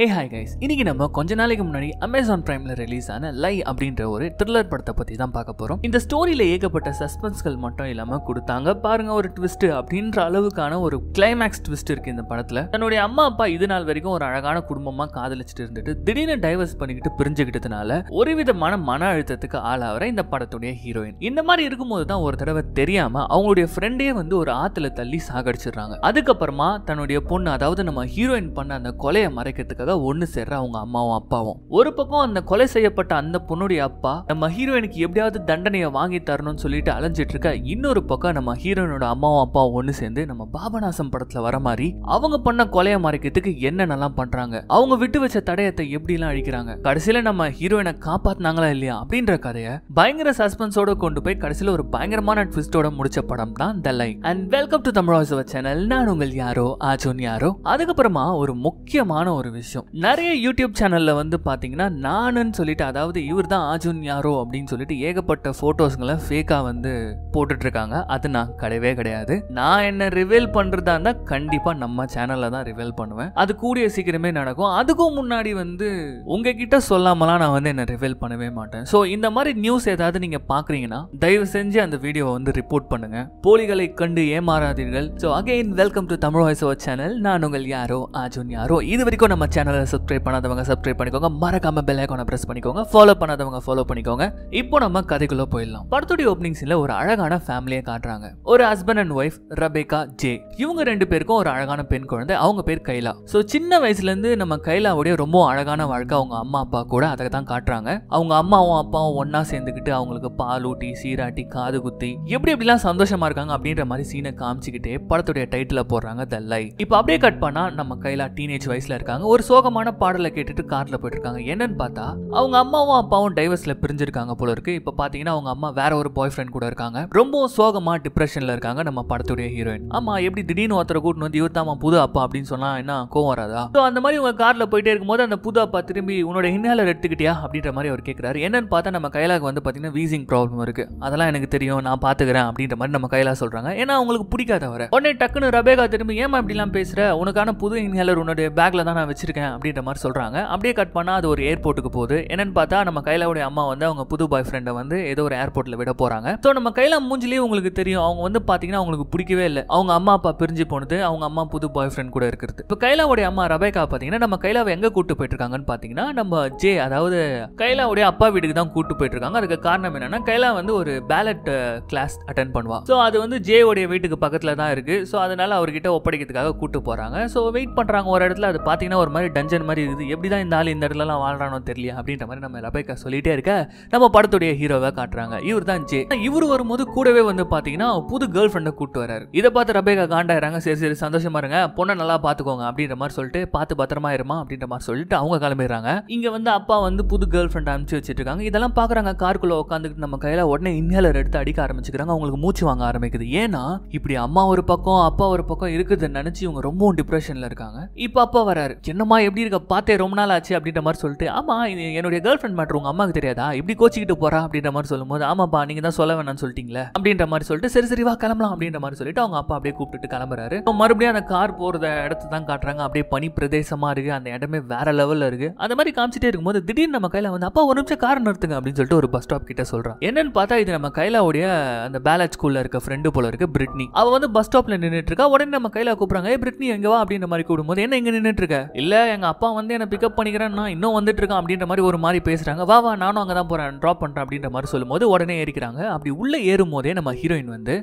Hey hi guys, இன்னைக்கு நம்ம கொஞ்ச நாளைக்கு முன்னாடி அமேசான் பிரைம்ல ரிலீஸ் ஆன லை அப்படின்ற ஒரு த்ரில்லர் படத்தை பத்தி தான் பார்க்க போறோம். இந்த ஸ்டோரியில ஏகப்பட்ட சஸ்பென்ஸ்கள் மட்டும் இல்லாம கொடுத்தாங்க பாருங்க. ஒரு ட்விஸ்ட் அப்படின்ற அளவுக்கான ஒரு கிளைமேக்ஸ் ட்விஸ்ட் இருக்கு இந்த படத்துல. தன்னுடைய அம்மா அப்பா இது நாள் வரைக்கும் ஒரு அழகான குடும்பமா காதலிச்சுட்டு இருந்துட்டு திடீர்னு டைவர்ஸ் பண்ணிக்கிட்டு பிரிஞ்சுக்கிட்டதுனால ஒரு விதமான மன அழுத்தத்துக்கு ஆளாகிற இந்த படத்துடைய ஹீரோயின். இந்த மாதிரி இருக்கும்போது தான் ஒரு தடவை தெரியாம அவங்களுடைய ஃப்ரெண்டே வந்து ஒரு ஆத்துல தள்ளி சாகடிச்சிடுறாங்க. அதுக்கப்புறமா தன்னுடைய பொண்ணு, அதாவது நம்ம ஹீரோயின் பண்ண அந்த கொலையை மறைக்கிறதுக்காக ஒன்னு சேர்ற அவங்க அம்மாவும் அப்பாவும். ஒரு பக்கம் அந்த கொலை செய்யப்பட்ட அந்த பொண்ணுடைய அப்பா நம்ம ஹீரோயினுக்கு எப்படியாவது தண்டனையை வாங்கி தரணும்னு சொல்லிட்டு அலைஞ்சிட்டு இருக்க, இன்னொரு பக்கம் நம்ம ஹீரோயினோட அம்மாவும் அப்பாவும் ஒன்னு சேர்ந்து நம்ம பாபநாசம் படத்துல வர மாதிரி அவங்க பண்ண கொலையை மறைக்கிறதுக்கு என்னென்னலாம் பண்றாங்க, அவங்க விட்டு வச்ச தடயத்தை எப்படி எல்லாம் அழிக்கிறாங்க, கடைசியில நம்ம ஹீரோயினை காப்பாத்தினாங்களா இல்லையா அப்படின்ற கதையை பயங்கர சஸ்பென்ஸோட கொண்டு போய் கடைசியில ஒரு பயங்கரமான ட்விஸ்டோட முடிச்ச படம் தான் the lie. And welcome to Tamil channel, நான் உங்கள் யாரோ ஆஜோன் யாரோ. அதுக்கப்புறமா ஒரு முக்கியமான ஒரு விஷயம், நிறைய யூடியூப் சேனல்ல வந்து பாத்தீங்கன்னா நானுன்னு சொல்லிட்டு, அதாவது இவர் தான் ஆஜுன் யாரோ அப்படின்னு சொல்லிட்டு ஏகப்பட்ட போட்டோஸ்களை ஃபேக்கா வந்து போட்டுட்டு இருக்காங்க. அது நான் கிடையவே கிடையாது. நான் என்ன ரிவீல் பண்றதா இருந்தா கண்டிப்பா நம்ம சேனல்ல தான் ரிவீல் பண்ணுவேன். அது கூடிய சீக்கிரமே நடக்கும். அதுக்கும் முன்னாடி வந்து உங்ககிட்ட சொல்லாமலாம் நான் வந்து என்ன ரிவீல் பண்ணவே மாட்டேன். ஸோ இந்த மாதிரி நியூஸ் ஏதாவது நீங்க பாக்குறீங்கன்னா தயவு செஞ்சு அந்த வீடியோவை வந்து ரிப்போர்ட் பண்ணுங்க. போலிகளை கண்டு ஏமாறாதீர்கள். So again welcome to Tamil voice over channel, நான் உங்கள் யாரோ ஆஜுன் யாரோ. இது வரைக்கும் நம்ம சேனலை சப்ஸ்கிரைப் பண்ணாதவங்க சப்ஸ்கிரைப் பண்ணிக்கோங்க, மறக்காம பெல் ஐகானை பிரஸ் பண்ணிக்கோங்க. ஃபாலோ பண்ணாதவங்க ஃபாலோ பண்ணிக்கோங்க. இப்போ நம்ம கதைக்குள்ள போயிடலாம். படத்துடைய ஓப்பனிங் சீன்ல ஒரு அழகான ஃபேமிலியை காட்டுறாங்க. ஒரு husband and wife Rebecca J. இவங்க ரெண்டு பேருக்கும் ஒரு அழகான பெண் குழந்தை, அவங்க பேர் கைலா. ஸோ சின்ன வயசுல இருந்து நம்ம கைலாவுடைய ரொம்ப அழகான வாழ்க்கை அவங்க அம்மா அப்பா கூட அதை தான் காட்டுறாங்க. அவங்க அம்மாவும் அப்பாவும் ஒன்னா சேர்ந்துக்கிட்டு அவங்களுக்கு பால் ஊட்டி சீராட்டி காது குத்தி எப்படி எப்படிலாம் சந்தோஷமா இருக்காங்க அப்படின்ற மாதிரி சீனை காமிச்சுக்கிட்டே படத்துடைய டைட்டில போடுறாங்க தி லை. இப்போ அப்படியே கட் பண்ணா நம்ம கைலா டீனேஜ் வயசுல இருக்காங்க. ஒரு சோகமான பாடலை கேட்டுட்டு கார்ல போயிட்டு இருக்காங்க. என்னன்னு பார்த்தா அவங்க அம்மாவும் அப்பாவும் டைவர்ஸ்ல பிரிஞ்சிருக்காங்க போல இருக்கு. இப்ப பாத்தீங்கன்னா அவங்க அம்மா வேற ஒரு பாய் ஃப்ரெண்ட் கூட இருக்காங்க. ரொம்ப சோகமா டிப்ரெஷன்ல இருக்காங்க நம்ம படத்துடைய ஹீரோயின். ஆமா, எப்படி திடீர்னு ஒருத்தரை கூட்டு வந்து இவர் தான் புது அப்பா அப்படின்னு சொன்னா என்ன கோவம் வராதா? சோ அந்த மாதிரி உங்க கார்ல போயிட்டே இருக்கும்போது அந்த புது அப்பா திரும்பி உன்னோட இன்ஹேலர் எடுத்துக்கிட்டியா அப்படின்ற மாதிரி அவர் கேட்கிறாரு. என்னன்னு பார்த்தா நம்ம கைலாக்கு வந்து பாத்தீங்கன்னா வீசிங் ப்ராப்ளம் இருக்கு. அதெல்லாம் எனக்கு தெரியும், நான் பாத்துக்கிறேன் அப்படின்ற மாதிரி நம்ம கைலா சொல்றாங்க. ஏன்னா அவங்களுக்கு பிடிக்காத வர உடனே டக்குன்னு ரெபேக்கா திரும்பி ஏமா இப்படி எல்லாம் பேசுற, உனக்கான புது இன்ஹேலர் உன்னுடைய பேக்ல தான் நான் வச்சிருக்கேன் அப்படின்ற மாதிரி சொல்றாங்க. அப்படியே கட் பண்ணா அது ஒரு ஏர்போர்ட்டுக்கு போகுது. என்னன்னு பார்த்தா நம்ம கைலாவுடைய அம்மா வந்து அவங்க புது பாய் ஃப்ரெண்டை வந்து ஏதோ ஒரு ஏர்போர்ட்ல விட போறாங்க. ஸோ நம்ம கைலா மூஞ்சிலேயே உங்களுக்கு தெரியும் அவங்க வந்து பாத்தீங்கன்னா அவங்களுக்கு பிடிக்கவே இல்லை, அவங்க அம்மா அப்பா பிரிஞ்சு போனது, அவங்க அம்மா புது பாய் ஃப்ரெண்ட் கூட இருக்கிறது. இப்போ கைலாவுடைய அம்மா ரெபேக்கா பாத்தீங்கன்னா நம்ம கைலாவை எங்க கூட்டு போயிட்டு இருக்காங்கன்னு பாத்தீங்கன்னா நம்ம ஜே, அதாவது கைலாவுடைய அப்பா வீட்டுக்கு தான் கூட்டு போயிட்டு இருக்காங்க. அதுக்கு காரணம் என்னன்னா கைலா வந்து ஒரு பேலட் கிளாஸ் அட்டென்ட் பண்ணுவா. ஸோ அது வந்து ஜே உடைய வீட்டுக்கு பக்கத்துல தான் இருக்கு. ஸோ அதனால அவர்கிட்ட ஒப்படைக்கிறதுக்காக கூட்டு போறாங்க. ஸோ வெயிட் பண்றாங்க ஒரு இடத்துல. அது பாத்தீங்கன்னா ஒரு மாதிரி டஞ்சன் மாதிரி இருக்குது. எப்படிதான் இந்த ஆள் இந்த இடத்துலலாம் வாழ்றானோ தெரியல அப்படின்ற மாதிரி நம்ம ரெபேக்கா சொல்லிட்டே இருக்க நம்ம படத்துடைய ஹீரோவை காட்டுறாங்க. இவர் தான் ஜே. இவர் வரும்போது கூடவே வந்து பாத்தீங்கன்னா புது கேர்ள் ஃப்ரெண்டை கூப்பிட்டு வராரு. இதை பார்த்து ரெபேக்கா காண்டாயிறாங்க. சரி சரி சந்தோஷமா இருங்க, பொண்ணை நல்லா பாத்துக்கோங்க அப்படின்ற மாதிரி சொல்லிட்டு பார்த்து பத்திரமா இருமா அப்படின்ற மாதிரி சொல்லிட்டு அவங்க கிளம்பிடுறாங்க. இங்க வந்து அப்பா வந்து புது கேர்ள் ஃப்ரெண்ட் அனுப்பிச்சு வச்சிட்டு இருக்காங்க. இதெல்லாம் பாக்குறாங்க. காருக்குள்ள உட்காந்துக்கிட்டு நம்ம கையில உடனே இன்ஹேலர் எடுத்து அடிக்க ஆரம்பிச்சுக்கிறாங்க. அவங்களுக்கு மூச்சு வாங்க ஆரம்பிக்குது. ஏன்னா இப்படி அம்மா ஒரு பக்கம் அப்பா ஒரு பக்கம் இருக்குதுன்னு நினைச்சு இவங்க ரொம்பவும் டிப்ரெஷன்ல இருக்காங்க. இப்ப அப்பா வராரு. என்னமா எப்படி இருக்க, பார்த்தே ரொம்ப நாள் ஆச்சு அப்படின்ற மாதிரி சொல்லிட்டு, ஆமா என்னுடைய கேர்ள் ஃப்ரெண்ட் மேட்டர் உங்க அம்மாவுக்கு தெரியாதா, இப்படி கோச்சிக்கிட்டு போறா அப்படின்ற மாதிரி சொல்லும் போது, ஆமாப்பா நீங்க தான் சொல்ல வேணாம்னு சொல்லிட்டீங்களே அப்படின்ற மாதிரி சொல்லிட்டு சரி சரிவா கிளம்பலாம் அப்படின்ற மாதிரி சொல்லிட்டு அவங்க அப்பா அப்படியே கூப்பிட்டு கிளம்புறாரு. மறுபடியும் அந்த கார் போறத இடத்து தான் காட்டுறாங்க. அப்படியே பனி பிரதேசமா இருக்கு, அந்த இடமே வேற லெவல்ல இருக்கு. அந்த மாதிரி காமிச்சிட்டே இருக்கும்போது திடீர்னு நம்ம கையில வந்து அப்பா ஒரு நிமிஷம் கார் நிறுத்துங்க அப்படின்னு சொல்லிட்டு ஒரு பஸ் ஸ்டாப் கிட்ட சொல்றான். என்னன்னு பார்த்தா இது நம்ம கையிலாவுடைய அந்த பேலட் ஸ்கூல்ல இருக்க ஃப்ரெண்டு போல இருக்கு, பிரிட்னி. அவ வந்து பஸ் ஸ்டாப்ல நின்றுட்டு இருக்கா. உடனே நம்ம கையில கூப்பிடுறாங்க, ஏ பிரிட்னி எங்க வா அப்படின்ற மாதிரி கூப்பிடும்போது, என்ன இங்க நின்றுட்டு இருக்க, இல்ல எங்க அப்பா வந்து என்ன பிக்கப் பண்ணிக்கிறேன் நான் இன்னும் வந்துட்டு இருக்கேன் அப்படின்ற மாதிரி ஒரு மாதிரி பேசுறாங்க. வா வா நானும் அங்கே தான் போறேன் ட்ராப் பண்றேன் அப்படின்ற மாதிரி சொல்லும் போது உடனே ஏறிக்கிறாங்க. அப்படி உள்ள ஏறும் போதே நம்ம ஹீரோயின் வந்து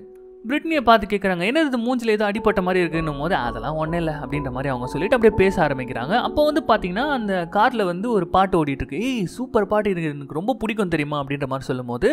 பிரிட்னியை பார்த்து கேட்குறாங்க, என்ன இது மூஞ்சில் ஏதோ அடிப்பட்ட மாதிரி இருக்குன்னும் போது, அதெல்லாம் ஒன்றும் இல்லை அப்படின்ற மாதிரி அவங்க சொல்லிட்டு அப்படியே பேச ஆரம்பிக்கிறாங்க. அப்போ வந்து பார்த்தீங்கன்னா அந்த காரில் வந்து ஒரு பாட்டு ஓடிட்டு இருக்கு. ஏய் சூப்பர் பாட்டு, இது எனக்கு ரொம்ப பிடிக்கும் தெரியுமா அப்படின்ற மாதிரி சொல்லும் போது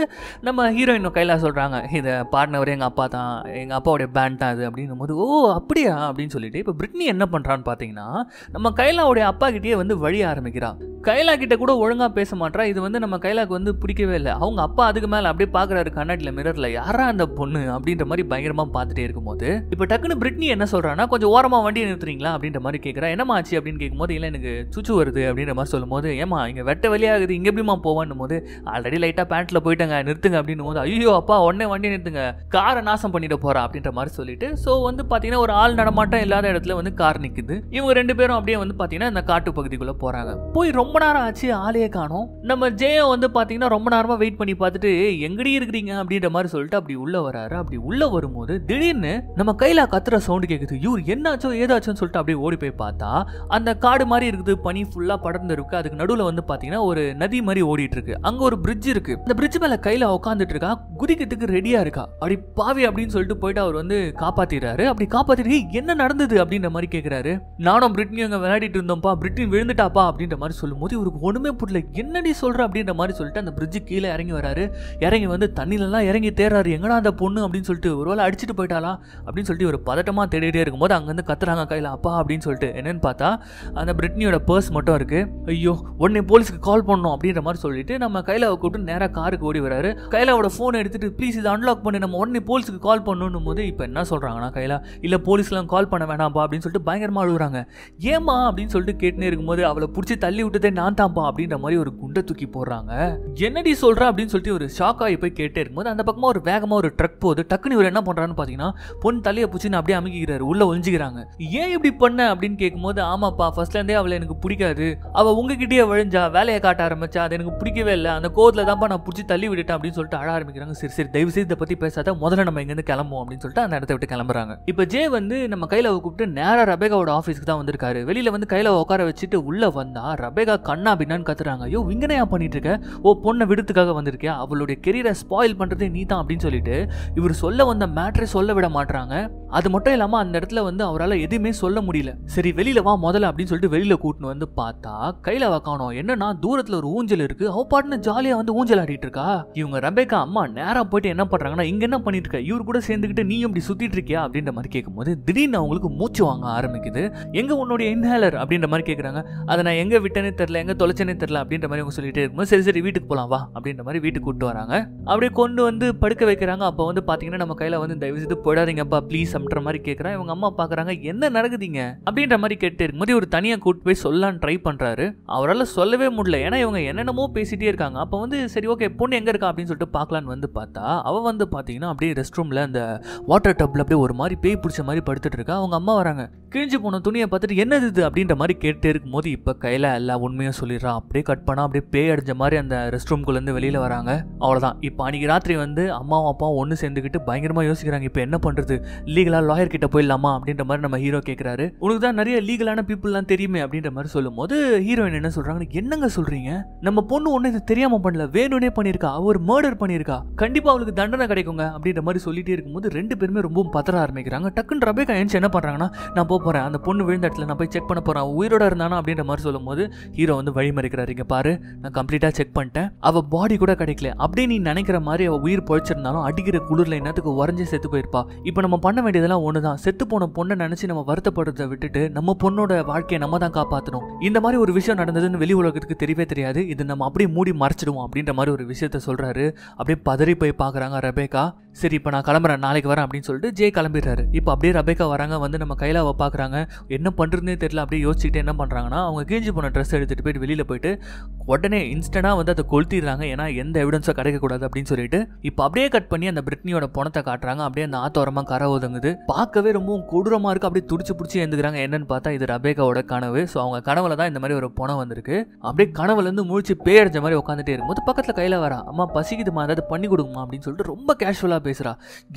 நம்ம ஹீரோயின் கையில சொல்கிறாங்க, இதை பாடினவர் எங்கள் அப்பா தான், எங்கள் அப்பாவுடைய பேண்ட் தான் அது அப்படின்னும் போது, ஓ அப்படியா அப்படின்னு சொல்லிட்டு இப்போ பிரிட்னி என்ன பண்ணுறான்னு பார்த்தீங்கன்னா நம்ம கையிலாவுடைய அப்பா கிட்டேயே வந்து வழி ஆரம்பிக்கிறா. கைலா கிட்ட கூட ஒழுங்கா பேச மாட்டா. இது வந்து நம்ம கைலாக்கு வந்து பிடிக்கவே இல்லை. அவங்க அப்பா அதுக்கு மேல அப்படியே பாக்குறாரு கண்ணாடியில மிரர்ல, யாரா அந்த பொண்ணு அப்படின்ற மாதிரி பயங்கரமா பாத்துட்டே இருக்கும்போது இப்ப டக்குன்னு பிரிட்னி என்ன சொல்றான்னா, கொஞ்சம் ஓரமா வண்டியை நிறுத்துறீங்களா அப்படின்ற மாதிரி கேட்கறா. என்னமா ஆச்சு அப்படின்னு கேட்கும்போது, இல்லை எனக்கு சுச்சு வருது அப்படின்ற மாதிரி சொல்லும் போது, ஏமா இங்க வெட்ட வெளியாகுது இங்க எப்படிமா போவான்னும் போது, ஆல்ரெடி லைட்டா பேண்ட்ல போயிட்டாங்க நிறுத்துங்க அப்படின்னும் போது, ஐயோ அப்பா உடனே வண்டியை நிறுத்துங்க காரை நாசம் பண்ணிட்டு போறா அப்படின்ற மாதிரி சொல்லிட்டு, சோ வந்து பாத்தீங்கன்னா ஒரு ஆள் நடமாட்டம் இல்லாத இடத்துல வந்து கார் நிக்குது. இவங்க ரெண்டு பேரும் அப்படியே வந்து பாத்தீங்கன்னா இந்த காட்டு பகுதிக்குள்ள போறாங்க. போய் ரொம்ப நேரம் ஆச்சு, ஆளையே காணோம். நம்ம ஜெயம் வந்து பாத்தீங்கன்னா ரொம்ப நேரமா வெயிட் பண்ணி பார்த்துட்டு எங்கடி இருக்கிறீங்க அப்படின்ற மாதிரி சொல்லிட்டு அப்படி உள்ள வராரு. அப்படி உள்ள வரும்போது திடீர்னு நம்ம கையில கத்துற சவுண்ட் கேக்குது. இவர் என்னாச்சோ ஏதாச்சோன்னு சொல்லிட்டு அப்படியே ஓடி போய் பார்த்தா அந்த காடு மாதிரி இருக்குது, பனி ஃபுல்லா படர்ந்து இருக்கு. அதுக்கு நடுவுல வந்து பாத்தீங்கன்னா ஒரு நதி மாதிரி ஓடிட்டு இருக்கு. அங்க ஒரு பிரிட்ஜ் இருக்கு. அந்த பிரிட்ஜ் மேல கையில உட்காந்துட்டு இருக்கா, குதிக்கிறதுக்கு ரெடியா இருக்கா. அப்படி பாவி அப்படின்னு சொல்லிட்டு போயிட்டு அவர் வந்து காப்பாத்திடுறாரு. அப்படி காப்பாத்திட்டு என்ன நடந்தது அப்படின்ற மாதிரி கேக்குறாரு. நானும் பிரிட்னியும் அங்க விளையாடிட்டு இருந்தோம்ப்பா, பிரிட்னி விழுந்துட்டாப்பா அப்படின்ற மாதிரி சொல்லும் போது இவருக்கு ஒண்ணுமே புரியல, என்னடி சொல்ற அப்படின்ற மாதிரி சொல்லிட்டு அந்த பிரிட்ஜு கீழே இறங்கி வராரு. இறங்கி வந்து தண்ணிலலாம் இறங்கி தேர்றாரு, எங்கடா அந்த பொண்ணு அப்படின்னு சொல்லிட்டு, ஒருவேளை அடிச்சுட்டு போயிட்டாளா அப்படின்னு சொல்லிட்டு ஒரு பதட்டமா தேடிட்டே இருக்கும்போது அங்கேருந்து கத்துறாங்க கையில அப்பா அப்படின்னு சொல்லிட்டு. என்னன்னு பார்த்தா அந்த பிரிட்னியோட பர்ஸ் மட்டும் இருக்கு. ஐயோ உடனே போலீஸுக்கு கால் பண்ணணும் அப்படின்ற மாதிரி சொல்லிட்டு நம்ம கையில கூப்பிட்டு நேராக காருக்கு ஓடி வராரு. கையிலோட ஃபோனை எடுத்துட்டு, ப்ளீஸ் இதை அன்லாக் பண்ணி நம்ம உடனே போலீஸுக்கு கால் பண்ணணும் போது, இப்போ என்ன சொல்றாங்கன்னா கையில, இல்ல போலீஸ்லாம் கால் பண்ண வேணாம்பா அப்படின்னு சொல்லிட்டு பயங்கரமா அழுகுறாங்க. ஏமா அப்படின்னு சொல்லிட்டு கேட்டுனே இருக்கும்போது அவளை பிடிச்சி தள்ளி விட்டதே நான் தான்ப்பா அப்படின்ற மாதிரி ஒரு குண்டை தூக்கி போடுறாங்க. என்னடி சொல்ற அப்படின்னு சொல்லிட்டு ஒரு ஷாக் ஆகி போய் கேட்டே இருக்கும்போது அந்த பக்கமா ஒரு வேகமா ஒரு ட்ரக் போகுது. டக்குன்னு இவர் என்ன பண்றான்னு பாத்தீங்கன்னா பொண்ணு தலையை பிடிச்சின்னு அப்படியே அமுக்கிறாரு, உள்ள ஒழிஞ்சுக்கிறாங்க. ஏன் இப்படி பண்ண அப்படின்னு கேட்கும்போது, ஆமாப்பா ஃபர்ஸ்ட்ல இருந்தே அவளை எனக்கு பிடிக்காது, அவ உங்ககிட்டயே விழுஞ்சா வேலையை காட்ட ஆரம்பிச்சா, அது எனக்கு பிடிக்கவே இல்லை, அந்த கோவத்துல தான்ப்பா நான் பிடிச்சி தள்ளி விட்டுட்டேன் அப்படின்னு சொல்லிட்டு அழ ஆரம்பிக்கிறாங்க. சரி சரி தயவு செய்து இதை பத்தி பேசாத, முதல்ல நம்ம இங்கிருந்து கிளம்புவோம் அப்படின்னு சொல்லிட்டு அந்த இடத்த விட்டு கிளம்புறாங்க. இப்ப ஜே வந்து நம்ம கையில கூப்பிட்டு நேரா ரெபேகாவோட ஆஃபீஸ்க்கு தான் வந்திருக்காரு. வெளியில வந்து கையில உட்கார வச்சுட்டு உள்ள வந்தா ரெபேகா கண்ணா பின்னான்னு கத்துறாங்க. ஐயோ இங்கனையா பண்ணிட்டு இருக்க, ஓ பொண்ணை விடுறதுக்காக வந்திருக்கியா, அவளுடைய கெரியரை ஸ்பாயில் பண்றதே நீ தான் அப்படின்னு சொல்லிட்டு இவர் சொல்ல வந்த மேட்டரை சொல்ல விட மாட்டாங்க. அது மட்டும் இல்லாம அந்த இடத்துல வந்து அவரால் எதுவுமே சொல்ல முடியல. சரி வெளியில வா முதல்ல அப்படின்னு சொல்லிட்டு வெளியில கூட்டின்னு வந்து பார்த்தா கையில காணோம். என்னன்னா தூரத்துல ஒரு ஊஞ்சல் இருக்கு, அவ பாட்டுன்னு ஜாலியா வந்து ஊஞ்சல் ஆடிட்டு இருக்கா. இவங்க ரெபேகா அம்மா நேரா போயிட்டு என்ன பண்றாங்கன்னா, இங்க என்ன பண்ணிட்டு இருக்க, இவர் கூட சேர்ந்துக்கிட்டு நீ எப்படி சுத்திட்டு இருக்கியா அப்படின்ற மாதிரி கேட்கும் போது திடீர்னு அவங்களுக்கு மூச்சு வாங்க ஆரம்பிக்குது. எங்க உன்னுடைய இன்ஹேலர் அப்படின்ற மாதிரி கேட்கறாங்க. அதை நான் எங்க விட்டனே தெரியல, எங்க தொலைச்சனே தெரியல அப்படின்ற மாதிரி அவங்க சொல்லிட்டே இருக்கும்போது, சரி சரி வீட்டுக்கு போலாம் வா அப்படின்ற மாதிரி வீட்டுக்கு கூட்டு வராங்க. அப்படியே கொண்டு வந்து படுக்க வைக்கிறாங்க. அப்போ வந்து பாத்தீங்கன்னா நம்ம கையில வந்து தயவு செய்து போயிடாதீங்கப்பா ப்ளீஸ் அப்படின்ற மாதிரி கேட்கறாங்க. இவங்க அம்மா பாக்குறாங்க என்ன நடக்குதுங்க அப்படின்ற மாதிரி கேட்டு இருக்கும்போது இவர் தனியா கூட்டு போய் சொல்லான்னு ட்ரை பண்றாரு. அவரால் சொல்லவே முடியல, ஏன்னா இவங்க என்னென்னமோ பேசிட்டே இருக்காங்க. அப்போ வந்து சரி ஓகே பொண்ணு எங்க இருக்கா அப்படின்னு சொல்லிட்டு பார்க்கலான்னு வந்து பார்த்தா அவ வந்து பாத்தீங்கன்னா அப்படியே ரெஸ்ட் ரூம்ல அந்த வாட்டர் டப்ல அப்படியே ஒரு மாதிரி பேய் பிடிச்ச மாதிரி படுத்துட்டு இருக்கா. அவங்க அம்மா வராங்க, கிழிஞ்சு போன துணியை பார்த்துட்டு என்னது இது அப்படின்ற மாதிரி கேட்டு இருக்கும்போது இப்போ கையில எல்லா உண்மையும் சொல்லிடுறான். அப்படியே கட் பண்ணா அப்படியே பேய் அடிஞ்ச மாதிரி அந்த ரெஸ்ட் ரூம்குள்ள இருந்து வெளியில வராங்க. அவ்வளவுதான். இப்போ அன்னைக்கு ராத்திரி வந்து அம்மாவும் அப்பாவும் ஒன்று சேர்ந்துக்கிட்டு பயங்கரமா யோசிக்கிறாங்க, இப்போ என்ன பண்றது, லீகலா லாயர் கிட்ட போயிடலாமா அப்படின்ற மாதிரி நம்ம ஹீரோ கேட்கிறாரு. உனக்கு தான் நிறைய லீகலான பீப்புள்லாம் தெரியுமே அப்படின்ற மாதிரி சொல்லும் போது ஹீரோயின் என்ன சொல்றாங்க, என்னங்க சொல்றீங்க, நம்ம பொண்ணு ஒன்னும் இது தெரியாம பண்ணல, வேணும்னே பண்ணிருக்கா, அவர் மர்டர் பண்ணிருக்கா, கண்டிப்பா அவளுக்கு தண்டனை கிடைக்குங்க அப்படின்ற மாதிரி சொல்லிட்டே இருக்கும்போது ரெண்டு பேருமே ரொம்ப பதற ஆரம்பிக்கிறாங்க. டக்குன்னு ரெபேகா ஏஞ்சி என்ன பண்றாங்கன்னா, நான் போறேன் அந்த பொண்ணு விழுந்த இடத்துல நான் போய் செக் பண்ண போறேன், உயிரோட இருந்தானா அப்படின்ற மாதிரி சொல்லும் போது ஹீரோ வந்து வழிமறிக்கிறாரு. இங்க பாரு நான் கம்ப்ளீட்டா செக் பண்ணிட்டேன், அவ பாடி கூட கிடைக்கல, அப்படியே நீ நினைக்கிற மாதிரி அவ உயிர் பொழைச்சிருந்தாலும் அடிக்கிற குளிர்ல என்னத்துக்கு உறைஞ்சு செத்து போயிருப்பா. இப்போ நம்ம பண்ண வேண்டியதெல்லாம் ஒண்ணுதான், செத்து போன பொண்ணை நினைச்சு நம்ம வருத்தப்படுறதை விட்டுட்டு நம்ம பொண்ணோட வாழ்க்கையை நம்ம தான் காப்பாற்றணும். இந்த மாதிரி ஒரு விஷயம் நடந்ததுன்னு வெளி உலகத்துக்கு தெரியவே தெரியாது, இது நம்ம அப்படியே மூடி மறைச்சிடுவோம் அப்படின்ற மாதிரி ஒரு விஷயத்த சொல்றாரு. அப்படியே பதறி போய் பாக்குறாங்க ரெபேகா. சரி இப்போ நான் கிளம்புறேன் நாளைக்கு வரேன் அப்படின்னு சொல்லிட்டு ஜே கிளம்பிடுறாரு. இப்போ அப்படியே ரெபேகா வராங்க, வந்து நம்ம கையில பாக்குறாங்க, என்ன பண்றதுன்னே தெரியல. அப்படியே யோசிச்சுட்டு என்ன பண்றாங்கன்னா அவங்க கிழிஞ்சு போன ட்ரெஸ் எடுத்துட்டு போயிட்டு வெளியில போயிட்டு உடனே இன்ஸ்டன்டா வந்து அதை கொளுத்திடுறாங்க, ஏன்னா எந்த எவிடன்ஸும் கிடைக்கக்கூடாது அப்படின்னு சொல்லிட்டு. இப்போ அப்படியே கட் பண்ணி அந்த பிரிட்னியோட பணத்தை காட்டுறாங்க. அப்படியே அந்த ஆத்தோரமா கரை ஒதுங்குது, பார்க்கவே ரொம்ப கொடூரமா இருக்கு. அப்படியே துடிச்சு பிடிச்சி எழுந்துக்கிறாங்க. என்னன்னு பார்த்தா இது ரெபேகாவோட கனவு. ஸோ அவங்க கனவுல தான் இந்த மாதிரி ஒரு பணம் வந்திருக்கு. அப்படியே கனவுல இருந்து முழிச்சு பேயடிச்ச மாதிரி உட்காந்துட்டே இருக்கும்போது பக்கத்துல கையில வரா, அம்மா பசிக்குதுமா ஏதாவது பண்ணி கொடுக்குமா அப்படின்னு சொல்லிட்டு ரொம்ப கேஷுவலா பேசுறா.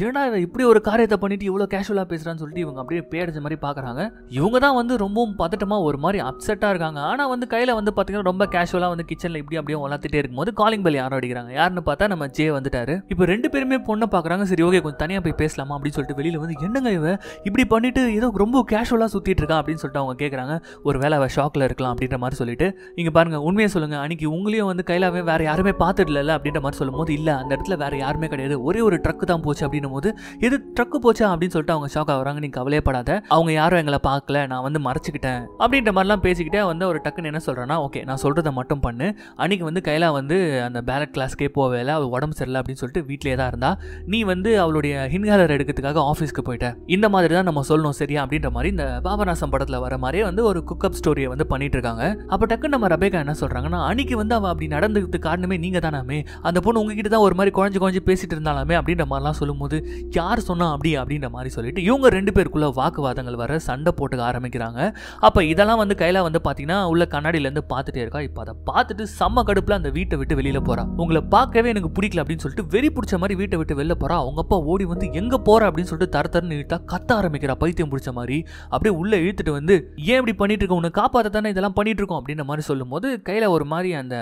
ஏன்னா இப்படி ஒரு காரியத்தை பண்ணிட்டு இவ்வளவு கேஷுவலா பேசுறான்னு சொல்லிட்டு இவங்க அப்படியே பேயடிச்ச மாதிரி பாக்குறாங்க. இவங்க தான் வந்து ரொம்பவும் பதட்டமா ஒரு மாதிரி அப்செட்டா இருக்காங்க. ஆனா வந்து கையில வந்து பாத்தீங்கன்னா ரொம்ப கேஷுவலா வந்து கிச்சன்ல இப்படி அப்படியே வளர்த்துட்டே இருக்கும்போது காலிங் பெல் யாரும் அடிக்கிறாங்க. யாருன்னு பார்த்தா நம்ம ஜே வந்துட்டாரு. இப்போ ரெண்டு பேருமே பொண்ணை பாக்குறாங்க. சரி ஓகே கொஞ்சம் தனியா போய் பேசலாமா அப்படின்னு சொல்லிட்டு வெளியில வந்து என்னங்க இவ இப்படி பண்ணிட்டு ஏதோ ரொம்ப கேஷுவலா சுத்திட்டு இருக்கா அப்படின்னு சொல்லிட்டு அவங்க கேட்கறாங்க. ஒரு வேலை அவ ஷாக்ல இருக்கலாம் அப்படின்ற மாதிரி சொல்லிட்டு, இங்க பாருங்க உண்மையை சொல்லுங்க, அன்னைக்கு உங்களையும் வந்து கையிலாவே வேற யாருமே பாத்துடல அப்படின்ற மாதிரி சொல்லும் போது, இல்ல அந்த இடத்துல வேற யாருமே கிடையாது, ஒரே ஒரு ட்ரக் தான் போச்சு அப்படின்னும் போது, எது ட்ரக் போச்சா அப்படின்னு சொல்லிட்டு அவங்க ஷாக் ஆகுறாங்க. நீ கவலையப்படாத, அவங்க யாரும் எங்களை பார்க்கல, நான் வந்து மறைச்சிக்கிட்டேன் அப்படின்ற மாதிரிலாம் பேசிக்கிட்டே வந்து ஒரு டக்குன்னு என்ன சொல்றேன் சொல்கிறேன்னா ஓகே நான் சொல்கிறத மட்டும் பண்ணு. அன்றைக்கி வந்து கைலா வந்து அந்த பேலட் கிளாஸ்க்கே போவேல, அவள் உடம்பு சரியில்லை அப்படின்னு சொல்லிட்டு வீட்டிலே தான் இருந்தா, நீ வந்து அவளுடைய இன்ஹேலர் எடுக்கிறதுக்காக ஆஃபீஸ்க்கு போயிட்டேன். இந்த மாதிரி தான் நம்ம சொல்லணும் சரியா அப்படின்ற மாதிரி இந்த பாபநாசம் படத்தில் வர மாதிரியே வந்து ஒரு குக்கப் ஸ்டோரியை வந்து பண்ணிட்டு இருக்காங்க. அப்போ டக்கு நம்ம ரெபேக்கா என்ன சொல்கிறாங்கன்னா, அன்றைக்கி வந்து அவள் அப்படி நடந்துக்கிட்டு காரணமே நீங்கள் தானாமே, அந்த பொண்ணு உங்ககிட்ட தான் ஒரு மாதிரி குழஞ்சி குழஞ்சி பேசிகிட்டு இருந்தாலுமே அப்படின்ற மாதிரிலாம் சொல்லும்போது யார் சொன்னா அப்படி அப்படின்ற மாதிரி சொல்லிட்டு இவங்க ரெண்டு பேருக்குள்ள வாக்குவாதங்கள் வர சண்டை போட்டுக்க ஆரம்பிக்கிறாங்க. அப்போ இதெல்லாம் வந்து கைலா வந்து பார்த்தீங்கன்னா உள்ள கண்ணாடியிலேருந்து பார்த்துட்டே இருக்கா. இப்போ அதை பார்த்துட்டு செம்ம கடுப்பில் அந்த வீட்டை விட்டு வெளியில் போகிறா. உங்களை பார்க்கவே எனக்கு பிடிக்கல அப்படின்னு சொல்லிட்டு வெறி பிடிச்ச மாதிரி வீட்டை விட்டு வெளில போகிறா. அவங்க அப்பா ஓடி வந்து எங்கே போகிற அப்படின்னு சொல்லிட்டு தரத்தரன்னு இழுத்தா கத்த ஆரம்பிக்கிறா பைத்தியம் பிடிச்ச மாதிரி. அப்படியே உள்ளே இழுத்துட்டு வந்து ஏன் இப்படி பண்ணிட்டு இருக்கோம், உன்னை காப்பாற்ற தானே இதெல்லாம் பண்ணிட்டு இருக்கோம் அப்படின்ற மாதிரி சொல்லும்போது கைலா ஒரு மாதிரி அந்த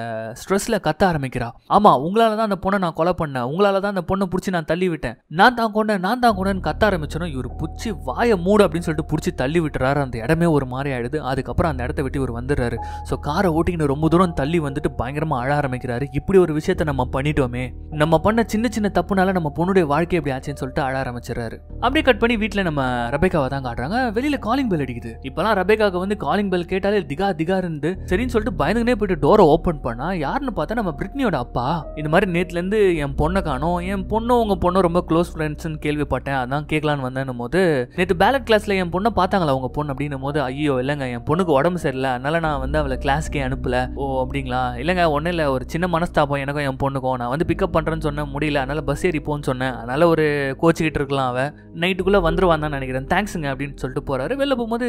ஸ்ட்ரெஸ்ல கத்த ஆரம்பிக்கிறா. ஆமாம் உங்களால் தான் அந்த பொண்ணை நான் கொலை பண்ணேன், உங்களால் தான் அந்த பொண்ணை பிடிச்சி நான் தள்ளி விட்டேன், நான் தான் கொண்டேன்னு கத்த ஆரம்பிச்சோன்னா இவர் பிடிச்சி வாயை மூடு அப்படின்னு சொல்லிட்டு பிடிச்சி தள்ளி விட்டுறாரு. அந்த இடமே ஒரு மாதிரி ஆயிடுது. அதுக்கப்புறம் அந்த இடத்த விட்டு இவர் வந்துடுறாரு. ஸோ காரை ஓட்டிக்கிட்டு ரொம்ப தூரம் தள்ளி வந்துட்டு பயங்கரமாக அழ ஆரம்பிக்கிறாரு. இப்படி ஒரு விஷயத்தை நம்ம பண்ணிட்டோமே, நம்ம பண்ண சின்ன சின்ன தப்புனால நம்ம பொண்ணுடைய வாழ்க்கை எப்படி ஆச்சுன்னு சொல்லிட்டு அழ ஆரம்பிச்சிடறாரு. அப்படியே கட் பண்ணி வீட்டில் நம்ம ரெபேக்காவை தான் காட்டுறாங்க. வெளியில் காலிங் பெல் அடிக்குது. இப்போலாம் ரெபேக்காவுக்கு வந்து காலிங் பெல் கேட்டாலே திகா இருந்து சரின்னு சொல்லிட்டு பயந்துக்கினே போயிட்டு டோரை ஓப்பன் பண்ணா யாருன்னு பார்த்தா நம்ம பிரிட்னியோட அப்பா. இந்த மாதிரி நேற்றுலேருந்து என் பொண்ணை காணோம், என் பொண்ணும் உங்கள் பொண்ணும் ரொம்ப க்ளோஸ் ஃப்ரெண்ட்ஸ்ன்னு கேள்விப்பட்டேன், அதான் கேட்கலான்னு வந்தேன் போது நேற்று பேலட் கிளாஸில் என் பொண்ணை பார்த்தாங்களா உங்கள் பொண்ணு அப்படின்னும் போது, ஐயோ இல்லைங்க என் பொண்ணுக்கு உடம்பு சரியில்லை அதனால நான் வந்து அவளை கிளாஸ்க்கே அனுப்பலை. ஓ அப்படிங்களா, இல்லைங்க ஒன்றும் இல்லை, ஒரு சின்ன மனஸ்தாபம் எனக்கும் என் பொண்ணுக்கும், நான் வந்து பிக்கப் பண்ணுறேன்னு சொன்னேன் முடியல, அதனால் பஸ் ஏறி போன்னு சொன்னேன், அதனால் ஒரு கோச்சிக்கிட்டு இருக்கலாம், அவள் நைட்டுக்குள்ளே வந்துருவான் தான் நினைக்கிறேன், தேங்க்ஸுங்க அப்படின்னு சொல்லிட்டு போகிறாரு. வெளில போகும்போது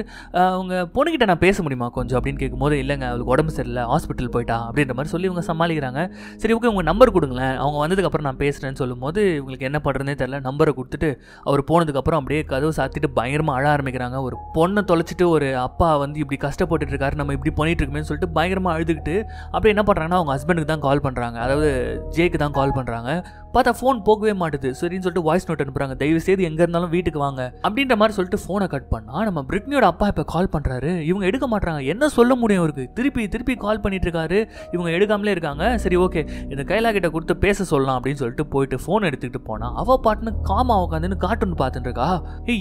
அவங்க பொண்ணுக்கிட்ட நான் பேச முடியுமா கொஞ்சம் அப்படின்னு கேட்கும்போது, இல்லைங்க அவளுக்கு உடம்பு சரியில்லை ஹாஸ்பிட்டல் போயிட்டா அப்படின்ற மாதிரி சொல்லி இவங்க சமாளிக்கிறாங்க. சரி ஓகே உங்கள் நம்பர் கொடுங்களேன், அவங்க வந்ததுக்கப்புறம் நான் பேசுகிறேன்னு சொல்லும்போது இவங்களுக்கு என்ன பண்ணுறதுனே தெரில. நம்பரை கொடுத்துட்டு அவர் போனதுக்கப்புறம் அப்படியே கதவு சாத்திட்டு பயங்கரமாக அழ ஆரம்பிக்கிறாங்க. ஒரு பொண்ணை தொலைச்சிட்டு ஒரு அப்பா வந்து இப்படி கஷ்டப்பட்டு இருக்காரு, நம்ம இப்படி பண்ணிட்டு இருக்கோமேன்னு சொல்லிட்டு பயங்கரமாக அழுதுகிட்டு அப்படியே என்ன பண்ணுறாங்கன்னா அவங்க ஹஸ்பண்டுக்கு தான் கால் பண்ணுறாங்க, அதாவது ஜேக்கு தான் கால் பண்ணுறாங்க. பார்த்தா ஃபோன் போகவே மாட்டுது. சரின்னு சொல்லிட்டு வாய்ஸ் நோட் அனுப்புகிறாங்க, தயவு செய்து எங்கே இருந்தாலும் வீட்டுக்கு வாங்க அப்படின்ற மாதிரி சொல்லிட்டு ஃபோனை கட் பண்ணால் நம்ம பிரிட்னியோட அப்பா இப்போ கால் பண்ணுறாரு. இவங்க எடுக்க மாட்டாங்க, என்ன சொல்ல முடியும் அவருக்கு, திருப்பி கால் பண்ணிட்டு இருக்காரு, இவங்க எடுக்காமலே இருக்காங்க. சரி ஓகே இந்த கைலா கிட்ட கொடுத்து பேச சொல்லலாம் அப்படின்னு சொல்லிட்டு போயிட்டு ஃபோன் எடுத்துக்கிட்டு போனால் அவள் பாட்டுன்னு காமா உட்காந்துன்னு கார்ட்டூன் பார்த்துட்டு இருக்கா.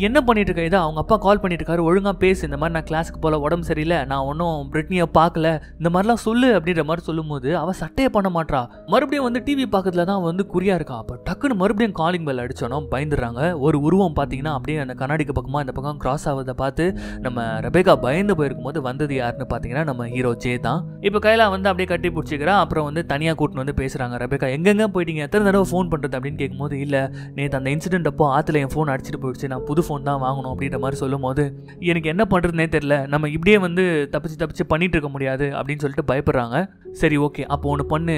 என்ன பண்ணிட்டு இருக்கா, இதை அவங்க அப்பா கால் பண்ணிட்டு இருக்காரு ஒழுங்காக பேசு, இந்த மாதிரி நான் கிளாஸுக்கு போல உடம்பு சரியில்லை, நான் ஒன்றும் பிரிட்னியை பார்க்கல, இந்த மாதிரிலாம் சொல்லு அப்படின்ற மாதிரி சொல்லும்போது அவள் சட்டையை பண்ண மாட்டா. மறுபடியும் வந்து டிவி பார்க்கறதுல தான் வந்து குறியா இருக்கா. அப்போ டக்குன்னு மறுபடியும் காலிங் பெல் அடிச்சோன்னா பயந்துடுறாங்க. ஒரு உருவம் பார்த்தீங்கன்னா அப்படியே அந்த கண்ணாடிக்கு பக்கமாக இந்த பக்கம் கிராஸ் ஆகுறதை பார்த்து நம்ம ரெபேக்கா பயந்து போயிருக்கும் போது வந்தது யாருன்னு பார்த்தீங்கன்னா நம்ம ஹீரோ ஜே தான். இப்போ கைலா வந்து அப்படியே கட்டி பிடிச்சிக்கிறா. அப்புறம் வந்து தனியாக கூட்டின்னு வந்து பேசுகிறாங்க. ரெபேக்கா எங்கெங்கே போயிட்டீங்க, எத்தனை தடவை ஃபோன் பண்ணுறது அப்படின்னு கேட்கும்போது, இல்லை நேற்று அந்த இன்சிடென்ட் அப்போ ஆற்றுல என் ஃபோன் அடிச்சுட்டு போயிடுச்சு, நான் புது ஃபோன் தான் வாங்கணும் அப்படின்ற மாதிரி சொல்லும் போது எனக்கு என்ன பண்ணுறதுனே தெரில, நம்ம இப்படியே வந்து தப்பிச்சு பண்ணிட்டு இருக்க முடியாது அப்படின்னு சொல்லிட்டு பயப்படுறாங்க. சரி ஓகே அப்போ ஒன்று பண்ணு,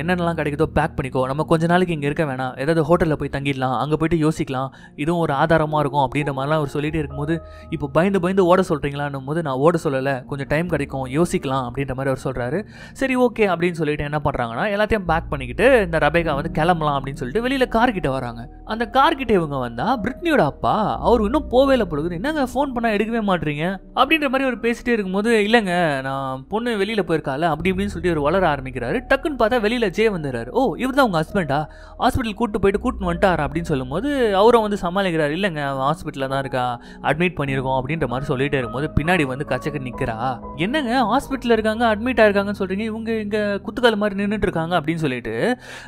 என்னென்னலாம் கிடைக்குதோ பேக் பண்ணிக்கோ, நம்ம கொஞ்ச நாளைக்கு இங்கே இருக்க வேணாம், ஏதாவது ஹோட்டலில் போய் தங்கிடலாம், அங்கே போய்ட்டு யோசிக்கலாம், இதுவும் ஒரு ஆதாரமாக இருக்கும் அப்படின்ற மாதிரிலாம் அவர் சொல்லிகிட்டே இருக்கும்போது, இப்போ பயந்து ஓட சொல்கிறீங்களான்னும் போது நான் ஓட சொல்லலை, கொஞ்சம் டைம் கிடைக்கும் யோசிக்கலாம் அப்படின்ற மாதிரி அவர் சொல்கிறாரு. சரி ஓகே அப்படின்னு சொல்லிட்டு என்ன பண்ணுறாங்கன்னா எல்லாத்தையும் பேக் பண்ணிக்கிட்டு இந்த ரெபேக்கா வந்து கிளம்பலாம் அப்படின்னு சொல்லிட்டு வெளியில் கார்கிட்ட வராங்க. அந்த கார்கிட்ட இவங்க வந்தால் பிரிட்னியோட அப்பா அவர் இன்னும் போவேல போடுது, என்னங்க ஃபோன் பண்ணால் எடுக்கவே மாட்டீங்க அப்படின்ற மாதிரி அவர் பேசிகிட்டே இருக்கும்போது, இல்லைங்க நான் பொண்ணு வெளியில் போயிருக்கால அப்படி இப்படின்னு சொல்லிட்டு இவர் வளர ஆரம்பிக்கிறாரு. டக்குன்னு பார்த்தா வெளியில் ஜே வந்துடுறாரு. ஓ இவர் தான் உங்கள் ஹஸ்பண்டா, ஹாஸ்பிட்டல் கூப்பிட்டு வந்துட்டாரா அப்படின்னு சொல்லும்போது அவரும் வந்து சமாளிக்கிறார். இல்லைங்க ஹாஸ்பிட்டலில் தான் இருக்கா, அட்மிட் பண்ணியிருக்கோம் அப்படின்ற மாதிரி சொல்லிகிட்டே இருக்கும்போது பின்னாடி வந்து கச்சக்க நிற்கிறா. என்னங்க ஹாஸ்பிட்டலில் இருக்காங்க அட்மிட் ஆயிருக்காங்கன்னு சொல்கிறீங்க, இவங்க இங்கே குத்துக்கால் மாதிரி நின்றுட்டு இருக்காங்க அப்படின்னு சொல்லிட்டு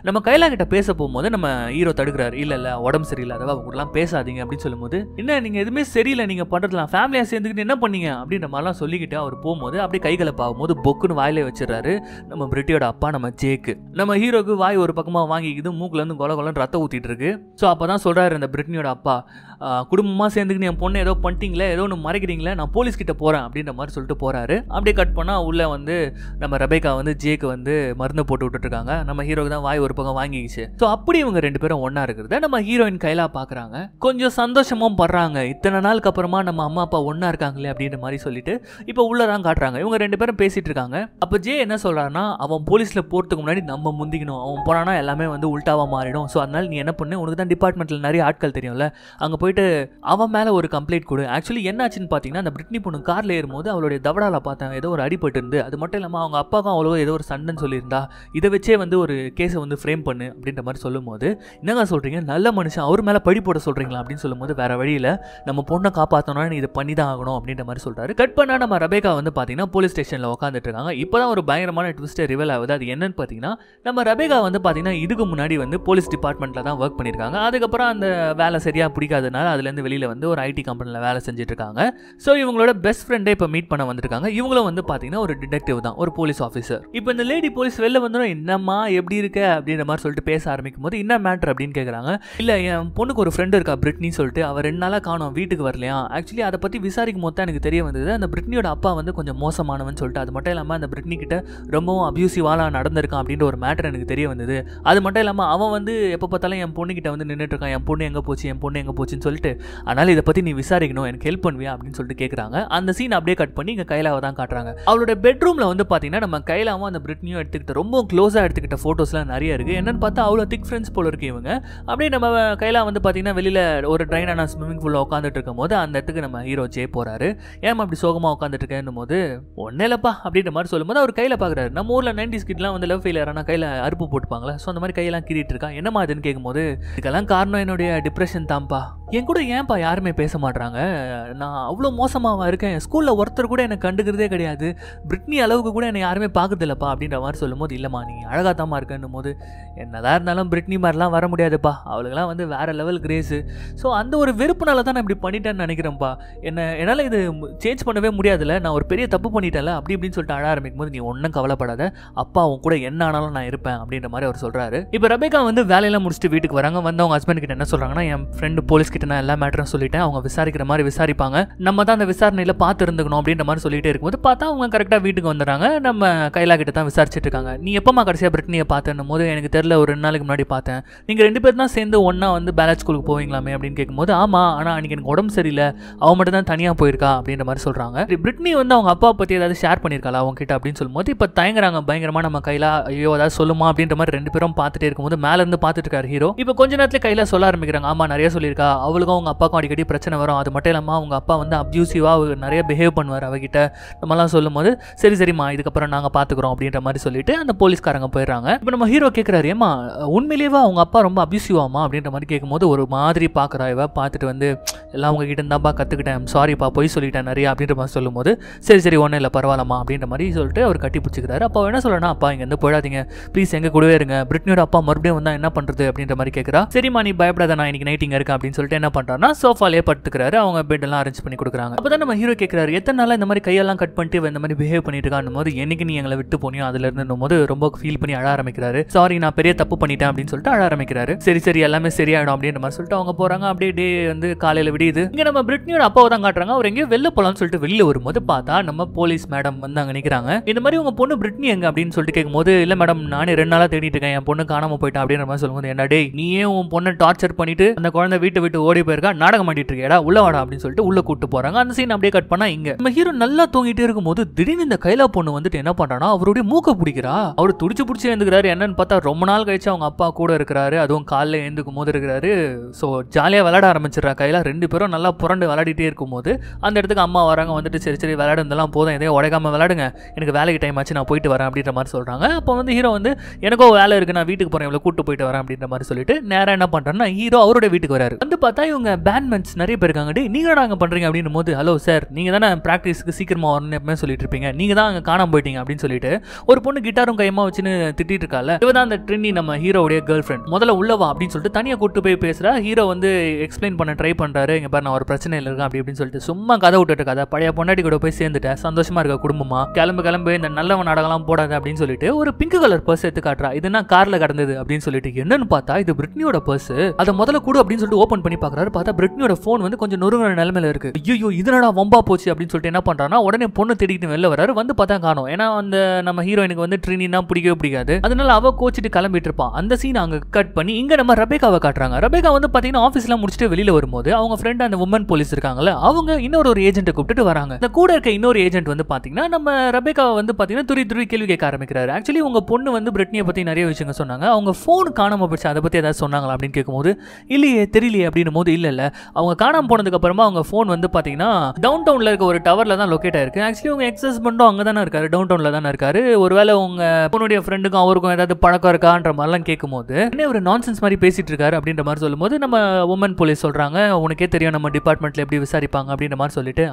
நம்ம கைலா கிட்ட பேச போகும்போது நம்ம ஹீரோ தடுக்கிறார். இல்லை உடம்பு சரியில்லாதவா அவங்களாம் பேசாதீங்க அப்படின்னு சொல்லும்போது, என்ன நீங்கள் எதுவுமே சரியில்லை, நீங்கள் பண்ணுறதுலாம் ஃபேமிலியாக சேர்ந்துக்கிட்டு என்ன பண்ணீங்க அப்படின்ற மாதிரிலாம் சொல்லிக்கிட்டு அவர் போகும்போது அப்படியே கைகளை பார்க்கும்போது பொக்குன்னு வாயிலே வச்சிடறாரு நம்ம பிரிட்டியோட அப்பா நம்ம ஜேக்கு. நம்ம ஹீரோக்கு வாய் ஒரு பக்கமாக வாங்கிக்குது, மூக்கில் வந்து கொலன்னு ரத்தம் ஊற்றிட்டு இருக்கு. ஸோ அப்போ தான் சொல்கிறாரு இந்த பிரிட்னியோட அப்பா, குடும்பமாக சேர்ந்துக்கிட்டு என் பொண்ணை ஏதோ பண்ணிட்டீங்களே, ஏதோ ஒன்று மறைக்கிறீங்களே, நான் போலீஸ்கிட்ட போகிறேன் அப்படின்ற மாதிரி சொல்லிட்டு போகிறாரு. அப்படியே கட் பண்ணால் உள்ளே வந்து நம்ம ரெபேக்கா வந்து ஜேக்கு வந்து மருந்து போட்டு விட்டுட்டுருக்காங்க. நம்ம ஹீரோக்கு தான் வாய் ஒரு பக்கம் வாங்கிக்கிச்சு. ஸோ அப்படி இவங்க ரெண்டு பேரும் ஒன்றா இருக்கிறத நம்ம ஹீரோயின் கைலா பார்க்குறாங்க. கொஞ்சம் சந்தோஷமும் படுறாங்க, இத்தனை நாளுக்கு அப்புறமா நம்ம அம்மா அப்பா ஒன்றா இருக்காங்களே அப்படின்ற மாதிரி சொல்லிட்டு இப்போ உள்ளதான் காட்டுறாங்க. இவங்க ரெண்டு பேரும் பேசிகிட்டு இருக்காங்க. அப்போ ஜே என்ன சொல்கிறாங்க பண்ணுறான்னா அவன் போலீஸில் போகிறதுக்கு முன்னாடி நம்ம முந்திக்கணும். அவன் போனான்னா எல்லாமே வந்து உல்ட்டாவாக மாறிடும். ஸோ அதனால் நீ என்ன பண்ணு, உனக்கு தான் டிபார்ட்மெண்ட்டில் நிறைய ஆட்கள் தெரியும்ல, அங்கே போயிட்டு அவன் மேலே ஒரு கம்ப்ளைண்ட் கொடு. ஆக்சுவலி என்ன ஆச்சுன்னு பார்த்தீங்கன்னா, அந்த பிரிட்னி பொண்ணு காரில் ஏறும்போது அவளுடைய தவடாவில் பார்த்தேன் ஏதோ ஒரு அடிபட்டு இருந்து, அது மட்டும் இல்லாமல் அவங்க அப்பாவுக்கும் அவ்வளோ ஏதோ ஒரு சண்டைன்னு சொல்லியிருந்தா, இதை வச்சே வந்து ஒரு கேஸை வந்து ஃப்ரேம் பண்ணு அப்படின்ற மாதிரி சொல்லும்போது, என்னங்க சொல்கிறீங்க, நல்ல மனுஷன் அவர் மேலே படி போட சொல்கிறீங்களா அப்படின்னு சொல்லும்போது, வேறு வழியில் நம்ம பொண்ணை காப்பாற்றணும்னா நீ இதை பண்ணி தான் ஆகணும் அப்படின்ற மாதிரி சொல்கிறாரு. கட் பண்ணால் நம்ம ரெபேக்கா வந்து பார்த்தீங்கன்னா போலீஸ் ஸ்டேஷனில் உட்காந்துட்டு இருக்காங்க. இப்போ தான் ஒரு பயங்கரமான ட்விஸ்ட்டை ரிவல் ஆகுது. அது என்னன்னு பார்த்தீங்கன்னா, நம்ம ரெபேக்கா வந்து பார்த்தீங்கன்னா இதுக்கு முன்னாடி வந்து போலீஸ் டிபார்ட்மெண்ட்டில் தான் ஒர்க் பண்ணியிருக்காங்க. அதுக்கப்புறம் அந்த வேலை சரியாக பிடிக்காதனால அதுலேருந்து வெளியில் வந்து ஒரு ஐடி கம்பெனியில் வேலை செஞ்சுட்டு இருக்காங்க. ஸோ இவங்களோட பெஸ்ட் ஃப்ரெண்டை இப்போ மீட் பண்ண வந்திருக்காங்க. இவங்களும் வந்து பார்த்தீங்கன்னா ஒரு டிடெக்டிவ் தான், ஒரு போலீஸ் ஆஃபீஸர். இப்போ இந்த லேடி போலீஸ் வெளில வந்துடும், என்னம்மா எப்படி இருக்க அப்படின்ற மாதிரி சொல்லிட்டு பேச ஆரம்பிக்கும் போது, என்ன மேட்டர் அப்படின்னு கேட்குறாங்க. இல்லை, என் பொண்ணுக்கு ஒரு ஃப்ரெண்டு இருக்கா பிரிட்னி சொல்லிட்டு, அவர் ரெண்டு நாளாக காணும், வீட்டுக்கு வரலையா. ஆக்சுவலி அதை பற்றி விசாரிக்கும் போது தான் எனக்கு தெரிய வந்தது, அந்த பிரிட்னியோட அப்பா வந்து கொஞ்சம் மோசமானவன் சொல்லிட்டு, அது மட்டும் இல்லாமல் அந்த பிரிட்னி கிட்ட ரொம்பவும் அப்யூசிவாலாம் நடந்திருக்கான் அப்படின்ற ஒரு மேட்டர் எனக்கு தெரிய வந்தது. அது மட்டும் இல்லாமல் அவன் வந்து எப்போ பார்த்தாலும் என் பொண்ணுக்கிட்ட வந்து நின்றுட்டு இருக்கான், என் பொண்ணு எங்கே போச்சு, என் பொண்ணு எங்கே போச்சுன்னு சொல்லிட்டு, அதனால் இதை பற்றி நீ விசாரிக்கணும், எனக்கு ஹெல்ப் பண்ணுவியா அப்படின்னு சொல்லிட்டு கேட்குறாங்க. அந்த சீன் அப்படியே கட் பண்ணி இங்கே கைலாவை தான் காட்டுறாங்க. அவளோட பெட்ரூமில் வந்து பார்த்தீங்கன்னா நம்ம கைலாவும் அந்த பிரிட்னியும் எடுத்துக்கிட்ட ரொம்ப க்ளோஸாக எடுத்துக்கிட்ட ஃபோட்டோஸ்லாம் நிறைய இருக்குது. என்னென்னு பார்த்தா அவ்வளோ திக் ஃப்ரெண்ட்ஸ் போல இருக்கு இவங்க. அப்படியே நம்ம கைலா வந்து பார்த்தீங்கன்னா வெளியில் ஒரு ட்ரைனான ஸ்விம்மிங் பூலில் உட்காந்துட்டு இருக்கும் போது, அந்த இடத்துக்கு நம்ம ஹீரோ ஜே போகிறாரு. ஏன் அப்படி சோகமாக உட்காந்துட்டு இருக்கேன்னும் போது, ஒன்னே இல்லைப்பா அப்படின்ற மாதிரி சொல்லும்போது அவர் கையில் பார்க்குறாரு. நம்ம ஊரில் 90s கிட்லாம் வந்து லவ் ஃபெயிலியர் ஆனால் கையில் அறுப்பு போட்டுப்பாங்களா, ஸோ அந்த மாதிரி கையெல்லாம் கீறிட்டு இருக்கா, என்னமா அதுன்னு கேட்கும்போது, இதுக்கெல்லாம் காரணம் என்னுடைய டிப்ரெஷன் தான்ப்பா, என் கூட ஏன்ப்பா யாருமே பேச மாட்றாங்க, நான் அவ்வளோ மோசமாக இருக்கேன், ஸ்கூலில் ஒருத்தர் கூட என்னை கண்டுக்கிறதே கிடையாது, பிரிட்னி அளவுக்கு கூட என்னை யாருமே பார்க்குறதில்லப்பா அப்படின்ற மாதிரி சொல்லும்போது, இல்லைம்மா நீ அழகாக தான்மா இருக்கேன்னும் போது, என்னதான் இருந்தாலும் பிரிட்னி மாதிரிலாம் வர முடியாதுப்பா, அவளுக்கெல்லாம் வந்து வேறு லெவல் கிரேஸு, ஸோ அந்த ஒரு வெறுப்புனால தான் நான் இப்படி பண்ணிட்டேன்னு நினைக்கிறேன்ப்பா, என்னால் இது சேஞ்ச் பண்ணவே முடியாதுல்ல, நான் ஒரு பெரிய தப்பு பண்ணிட்டேன்ல அப்படி இப்படின்னு சொல்லிட்டு அழ ஆரம்பிக்கும் போது, நீ ஒன்றும் கவலைப்படாத, அப்பா அவன் கூட என்ன ஆனாலும் நான் இருப்பேன் அப்படின்ற மாதிரி அவர் சொல்கிறாரு. இப்போ ரெபேக்கா வந்து வேலையெல்லாம் முடிச்சுட்டு வீட்டுக்கு வராங்க. வந்து அவங்க ஹஸ்பண்ட் கிட்ட என்ன சொல்கிறாங்கன்னா, என் ஃப்ரெண்டு போலீஸ் கிட்ட நான் எல்லா மேட்டரும் சொல்லிட்டேன், அவங்க விசாரிக்கிற மாதிரி விசாரிப்பாங்க, நம்ம தான் அந்த விசாரணையில் பார்த்து இருந்துக்கணும் அப்படின்ற மாதிரி சொல்லிட்டே இருக்கும்போது பார்த்தா அவங்க கரெக்டாக வீட்டுக்கு வந்துடுறாங்க. நம்ம கைலா கிட்ட தான் விசாரிச்சுட்டு இருக்காங்க. நீ எப்பமா கடைசியாக பிரிட்னியை பார்த்தேன்னும் போது, எனக்கு தெரியல, ஒரு 2 நாளைக்கு முன்னாடி பார்த்தேன், நீங்கள் 2 பேர் தான் சேர்ந்து ஒன்றா வந்து பேலட் ஸ்கூலுக்கு போவீங்களாமே அப்படின்னு கேட்கும்போது, ஆமாம், ஆனால் அன்றைக்கி எனக்கு உடம்பு சரியில்லை, அவன் மட்டும் தான் தனியாக போயிருக்கா அப்படின்ற மாதிரி சொல்கிறாங்க. பிரிட்னி வந்து அவங்க அப்பா பற்றி ஏதாவது ஷேர் பண்ணியிருக்காளா அவங்க கிட்ட அப்படின்னு சொல்லும்போது, இப்போ தயங்குறாங்க பயங்கரமாக நம்ம கைலா, ஐயோ ஏதாவது சொல்லுமா அப்படின்ற மாதிரி 2 பேரும் பார்த்துட்டே இருக்கும்போது மேலேருந்து பார்த்துட்டு இருக்காரு ஹீரோ. இப்போ கொஞ்ச நேரத்தில் கைலா சொல்ல ஆரம்பிக்கிறாங்க, ஆமாம் நிறைய சொல்லியிருக்கா, அவளுக்கும் அவங்க அப்பாவுக்கும் அடிக்கடி பிரச்சனை வரும், அது மட்டும் இல்லாமல் அவங்க அப்பா வந்து அப்யூசிவாக நிறைய பிஹேவ் பண்ணுவார் அவகிட்ட, நம்மலாம் சொல்லும் போது சரி சரிம்மா இதுக்கப்புறம் நாங்கள் பார்த்துக்குறோம் அப்படின்ற மாதிரி சொல்லிட்டு அந்த போலீஸ்காரங்க போயிடுறாங்க. இப்போ நம்ம ஹீரோ கேட்குறாரு, ஏம்மா உண்மையிலேயே அவங்க அப்பா ரொம்ப அப்யூசிவாமா அப்படின்ற மாதிரி கேட்கும்போது, ஒரு மாதிரி பார்க்குறா இவ, பார்த்துட்டு வந்து எல்லாம் அவங்க கிட்ட இருந்தாப்பா கற்றுக்கிட்டேன், சாரிப்பா பொய் சொல்லிட்டேன் நிறையா அப்படின்ற மாதிரி சொல்லும் போது, சரி சரி ஒன்றும் இல்லை பரவாயில்லம்மா அப்படின்ற மாதிரி சொல்லிட்டு அவர் கட்டி பிடிச்சிக்கிறாரு. அப்போ என்ன சொல்கிறேன்னா, அப்பா இங்கேருந்து போயிடாதீங்க ப்ளீஸ், எங்கே கூடவே இருங்க, பிரிட்னியோட அப்பா மறுபடியும் வந்தால் என்ன பண்ணுறது அப்படின்ற மாதிரி கேட்குறா. சரிம்மா நீ பயப்படாத, நான் இன்னைக்கு நைட்டிங்க இருக்கேன் அப்படின்னு சொல்லிட்டு என்ன பண்ணுறாருன்னா சோஃபாலே படுத்துக்கிறாரு. அவங்க பெட்டெல்லாம் அரேஞ்ச் பண்ணி கொடுக்குறாங்க. அப்போ தான் நம்ம ஹீரோ கேட்குறாரு, எத்தனை நாளாக இந்த மாதிரி கையெல்லாம் கட் பண்ணிட்டு இந்த மாதிரி பிஹேவ் பண்ணிட்டு இருக்கான்னும் போது, என்னைக்கு நீ எங்களை விட்டு போனியோ அதுலேருந்தும் போது ரொம்ப ஃபீல் பண்ணி அழ ஆரம்பிக்கிறாரு. சாரி நான் பெரிய தப்பு பண்ணிட்டேன் அப்படின்னு சொல்லிட்டு அழ ஆரம்பிக்கிறாரு. சரி சரி எல்லாமே சரியாயிடும் அப்படின்ற மாதிரி சொல்லிட்டு அவங்க போகிறாங்க. அப்படியே டே வந்து காலையில் விடியுது. இங்கே நம்ம பிரிட்னியோட அப்பாவை தான் காட்டுறாங்க. அவர் எங்கேயோ வெளில போகலான்னு சொல்லிட்டு வெளியில் வரும்போது பார்த்தா நம்ம போலீஸ் மேடம் வந்து அங்கே நிற்கிறாங்க. இந்த மாதிரி உங்கள் பொண்ணு பிரிட்னி எங்க அப்படின்னு சொல்லிட்டு கேட்கும்போது, இல்லை மேடம் நானே 2 நாளாக தேடிட்டு இருக்கேன், என் பொண்ணு காணாமல் போயிட்டேன் அப்படின்ற மாதிரி சொல்லும்போது, என்ன டே நீயே உன் பொண்ணை டார்ச்சர் பண்ணிட்டு அந்த குழந்தை வீட்டை விட்டு ஓடி போயிருக்கா, நாடகம் ஆடிட்டு இருக்கேடா உள்ள வாடா அப்படின்னு சொல்லிட்டு உள்ள கூப்பிட்டு போறாங்க. அந்த சீன் அப்படியே கட் பண்ணா இங்க நம்ம ஹீரோ நல்லா தூங்கிட்டே இருக்கும்போது திடீர்னு இந்த கைலா பொண்ணு வந்துட்டு என்ன பண்றானா, அவருடைய மூக்க பிடிக்கிறா. அவர் துடிச்சு பிடிச்சி எழுந்துக்கிறாரு. என்னன்னு பார்த்தா ரொம்ப நாள் கழிச்சு அவங்க அப்பா கூட இருக்கிறாரு, அதுவும் காலைல எழுந்துக்கும் போது இருக்கிறாரு. ஸோ ஜாலியாக விளையாட ஆரம்பிச்சிடறா கைலா. 2 பேரும் நல்லா புரண்டு விளையாடிட்டே இருக்கும்போது அந்த இடத்துக்கு அம்மா வராங்க. வந்துட்டு சரி சரி விளையாடுறதெல்லாம் போதும், எதையும் உடைக்காம விளையாடுங்க, எனக்கு வேலைக்கு டைம் ஆச்சு நான் போயிட்டு வரேன் அப்படின்ற மாதிரி சொல்றாங்க. அப்போ வந்து ஹீரோ வந்து எனக்கோ வேலை இருக்கு நான் வீட்டுக்கு போறேன், இவ்வளவு கூட்டு போயிட்டு வரேன் அப்படின்ற மாதிரி சொல்லிட்டு நேரம் என்ன பண்றாங்கன்னா ஹீரோ அவரோட வீட்டுக்கு வராரு. வந்து பார்த்தா இவங்க பேண்ட்மென்ட்ஸ் நிறைய பேர் இருக்காங்க. டே நீங்க நாங்க பண்றீங்க அப்படின்னும் போது, ஹலோ சார் நீங்க தானே பிராக்டிஸ்க்கு சீக்கிரமா வரணும்னு எப்பவுமே சொல்லிட்டு இருப்பீங்க, நீங்க தான் அங்கே காணாம போயிட்டீங்க அப்படின்னு சொல்லிட்டு ஒரு பொண்ணு கிட்டாரும் கையமா வச்சுன்னு திட்டிட்டு இருக்கால. இவதான் அந்த ட்ரினி நம்ம ஹீரோவுடைய கேர்ள் ஃப்ரெண்ட். முதல்ல உள்ளவா அப்படின்னு சொல்லிட்டு தனியா கூட்டு போய் பேசுறா. ஹீரோ வந்து எக்ஸ்பிளைன் பண்ண ட்ரை பண்றாரு, இங்க பாரு நான் ஒரு பிரச்சனையில இருக்கேன் அப்படி அப்படின்னு சொல்லிட்டு சும்மா கதை விட்டுட்டு கதை, பழைய பொண்டாட்டி கூட போய் சேர்ந்துட்டேன், சந்தோஷமா இருக்க குடும்பமா, கிளம்பு இந்த நல்லவன் நாடகம்லாம் போடாது அப்படின்னு சொல்லிட்டு ஒரு பிங்க் கலர் பர்ஸ் எடுத்து காட்டுறா. இதுனா கார்ல கடந்தது அப்படின்னு சொல்லிட்டு என்னன்னு பார்த்தா இது பிரிட்னியோட பர்ஸ். அதை முதல்ல கூட அப்படின்னு சொல்லிட்டு ஓபன் பண்ணி பார்க்குறாரு. பார்த்தா பிரிட்னியோட ஃபோன் வந்து கொஞ்சம் நொறுங்குற நிலைமையில இருக்கு. ஐயோ இதனடா வம்பா போச்சு அப்படின்னு சொல்லிட்டு என்ன பண்றான்னா உடனே பொண்ணு தேடிட்டு வெளில வராரு. வந்து பார்த்தா காணோம். ஏன்னா அந்த நம்ம ஹீரோயினுக்கு வந்து ட்ரினினா பிடிக்கவே பிடிக்காது, அதனால அவ கோச்சிட்டு கிளம்பிட்டு இருப்பான். அந்த சீன் அங்க கட் பண்ணி இங்க நம்ம ரெபேக்காவை காட்டுறாங்க. ரெபேக்கா வந்து பாத்தீங்கன்னா ஆஃபீஸ்லாம் முடிச்சுட்டு வெளியில வரும்போது அவங்க ஃப்ரெண்ட் அந்த உமன் போலீஸ் இருக்காங்கல்ல, அவங்க இன்னொரு ஏஜென்ட்டை கூப்பிட்டு வராங்க. இந்த கூட இருக்க இன்னொரு ஏஜென்ட் வந்து பாத்தீங்கன்னா நம்ம ரெபேக்காவை வந்து பாத்தீங்கன்னா துரி ஒரு கேள்வி கேட்க ஆரம்பிக்கிறாரு. ஆக்சுவலி உங்க பொண்ணு வந்து பிரிட்னியை பற்றி நிறைய விஷயங்க சொன்னாங்க, அவங்க ஃபோன் காணாமல் போச்சு அதை பற்றி ஏதாவது சொன்னாங்களா அப்படின்னு கேட்கும்போது இல்லையே தெரியலையே அப்படின்னும் போது இல்லை அவங்க காணாமல் போனதுக்கப்புறமா அவங்க ஃபோன் வந்து பார்த்தீங்கன்னா டவுன் டவுனில் இருக்க ஒரு டவரில் தான் லொக்கேட் ஆயிருக்கு. ஆக்சுவலி உங்க எக்ஸ் ஹஸ்பண்டும் அங்கே தானே இருக்காரு, டவுன் டவுனில் தானே இருக்காரு. ஒருவேளை உங்க பொண்ணுடைய ஃப்ரெண்டுக்கும் அவருக்கும் ஏதாவது பழக்கம் இருக்கான்ற மாதிரிலாம் கேட்கும்போது என்ன ஒரு நான்சென்ஸ் மாதிரி பேசிட்டு இருக்காரு அப்படின்ற மாதிரி சொல்லும்போது நம்ம உமன் போலீஸ் சொல்கிறாங்க உனக்கே தெரியும் நம்ம டிபார்ட்மெண்ட்டில் எப்படி விசாரிப்பாங்க அப்படின்ற மாதிரி சொல்லிட்டு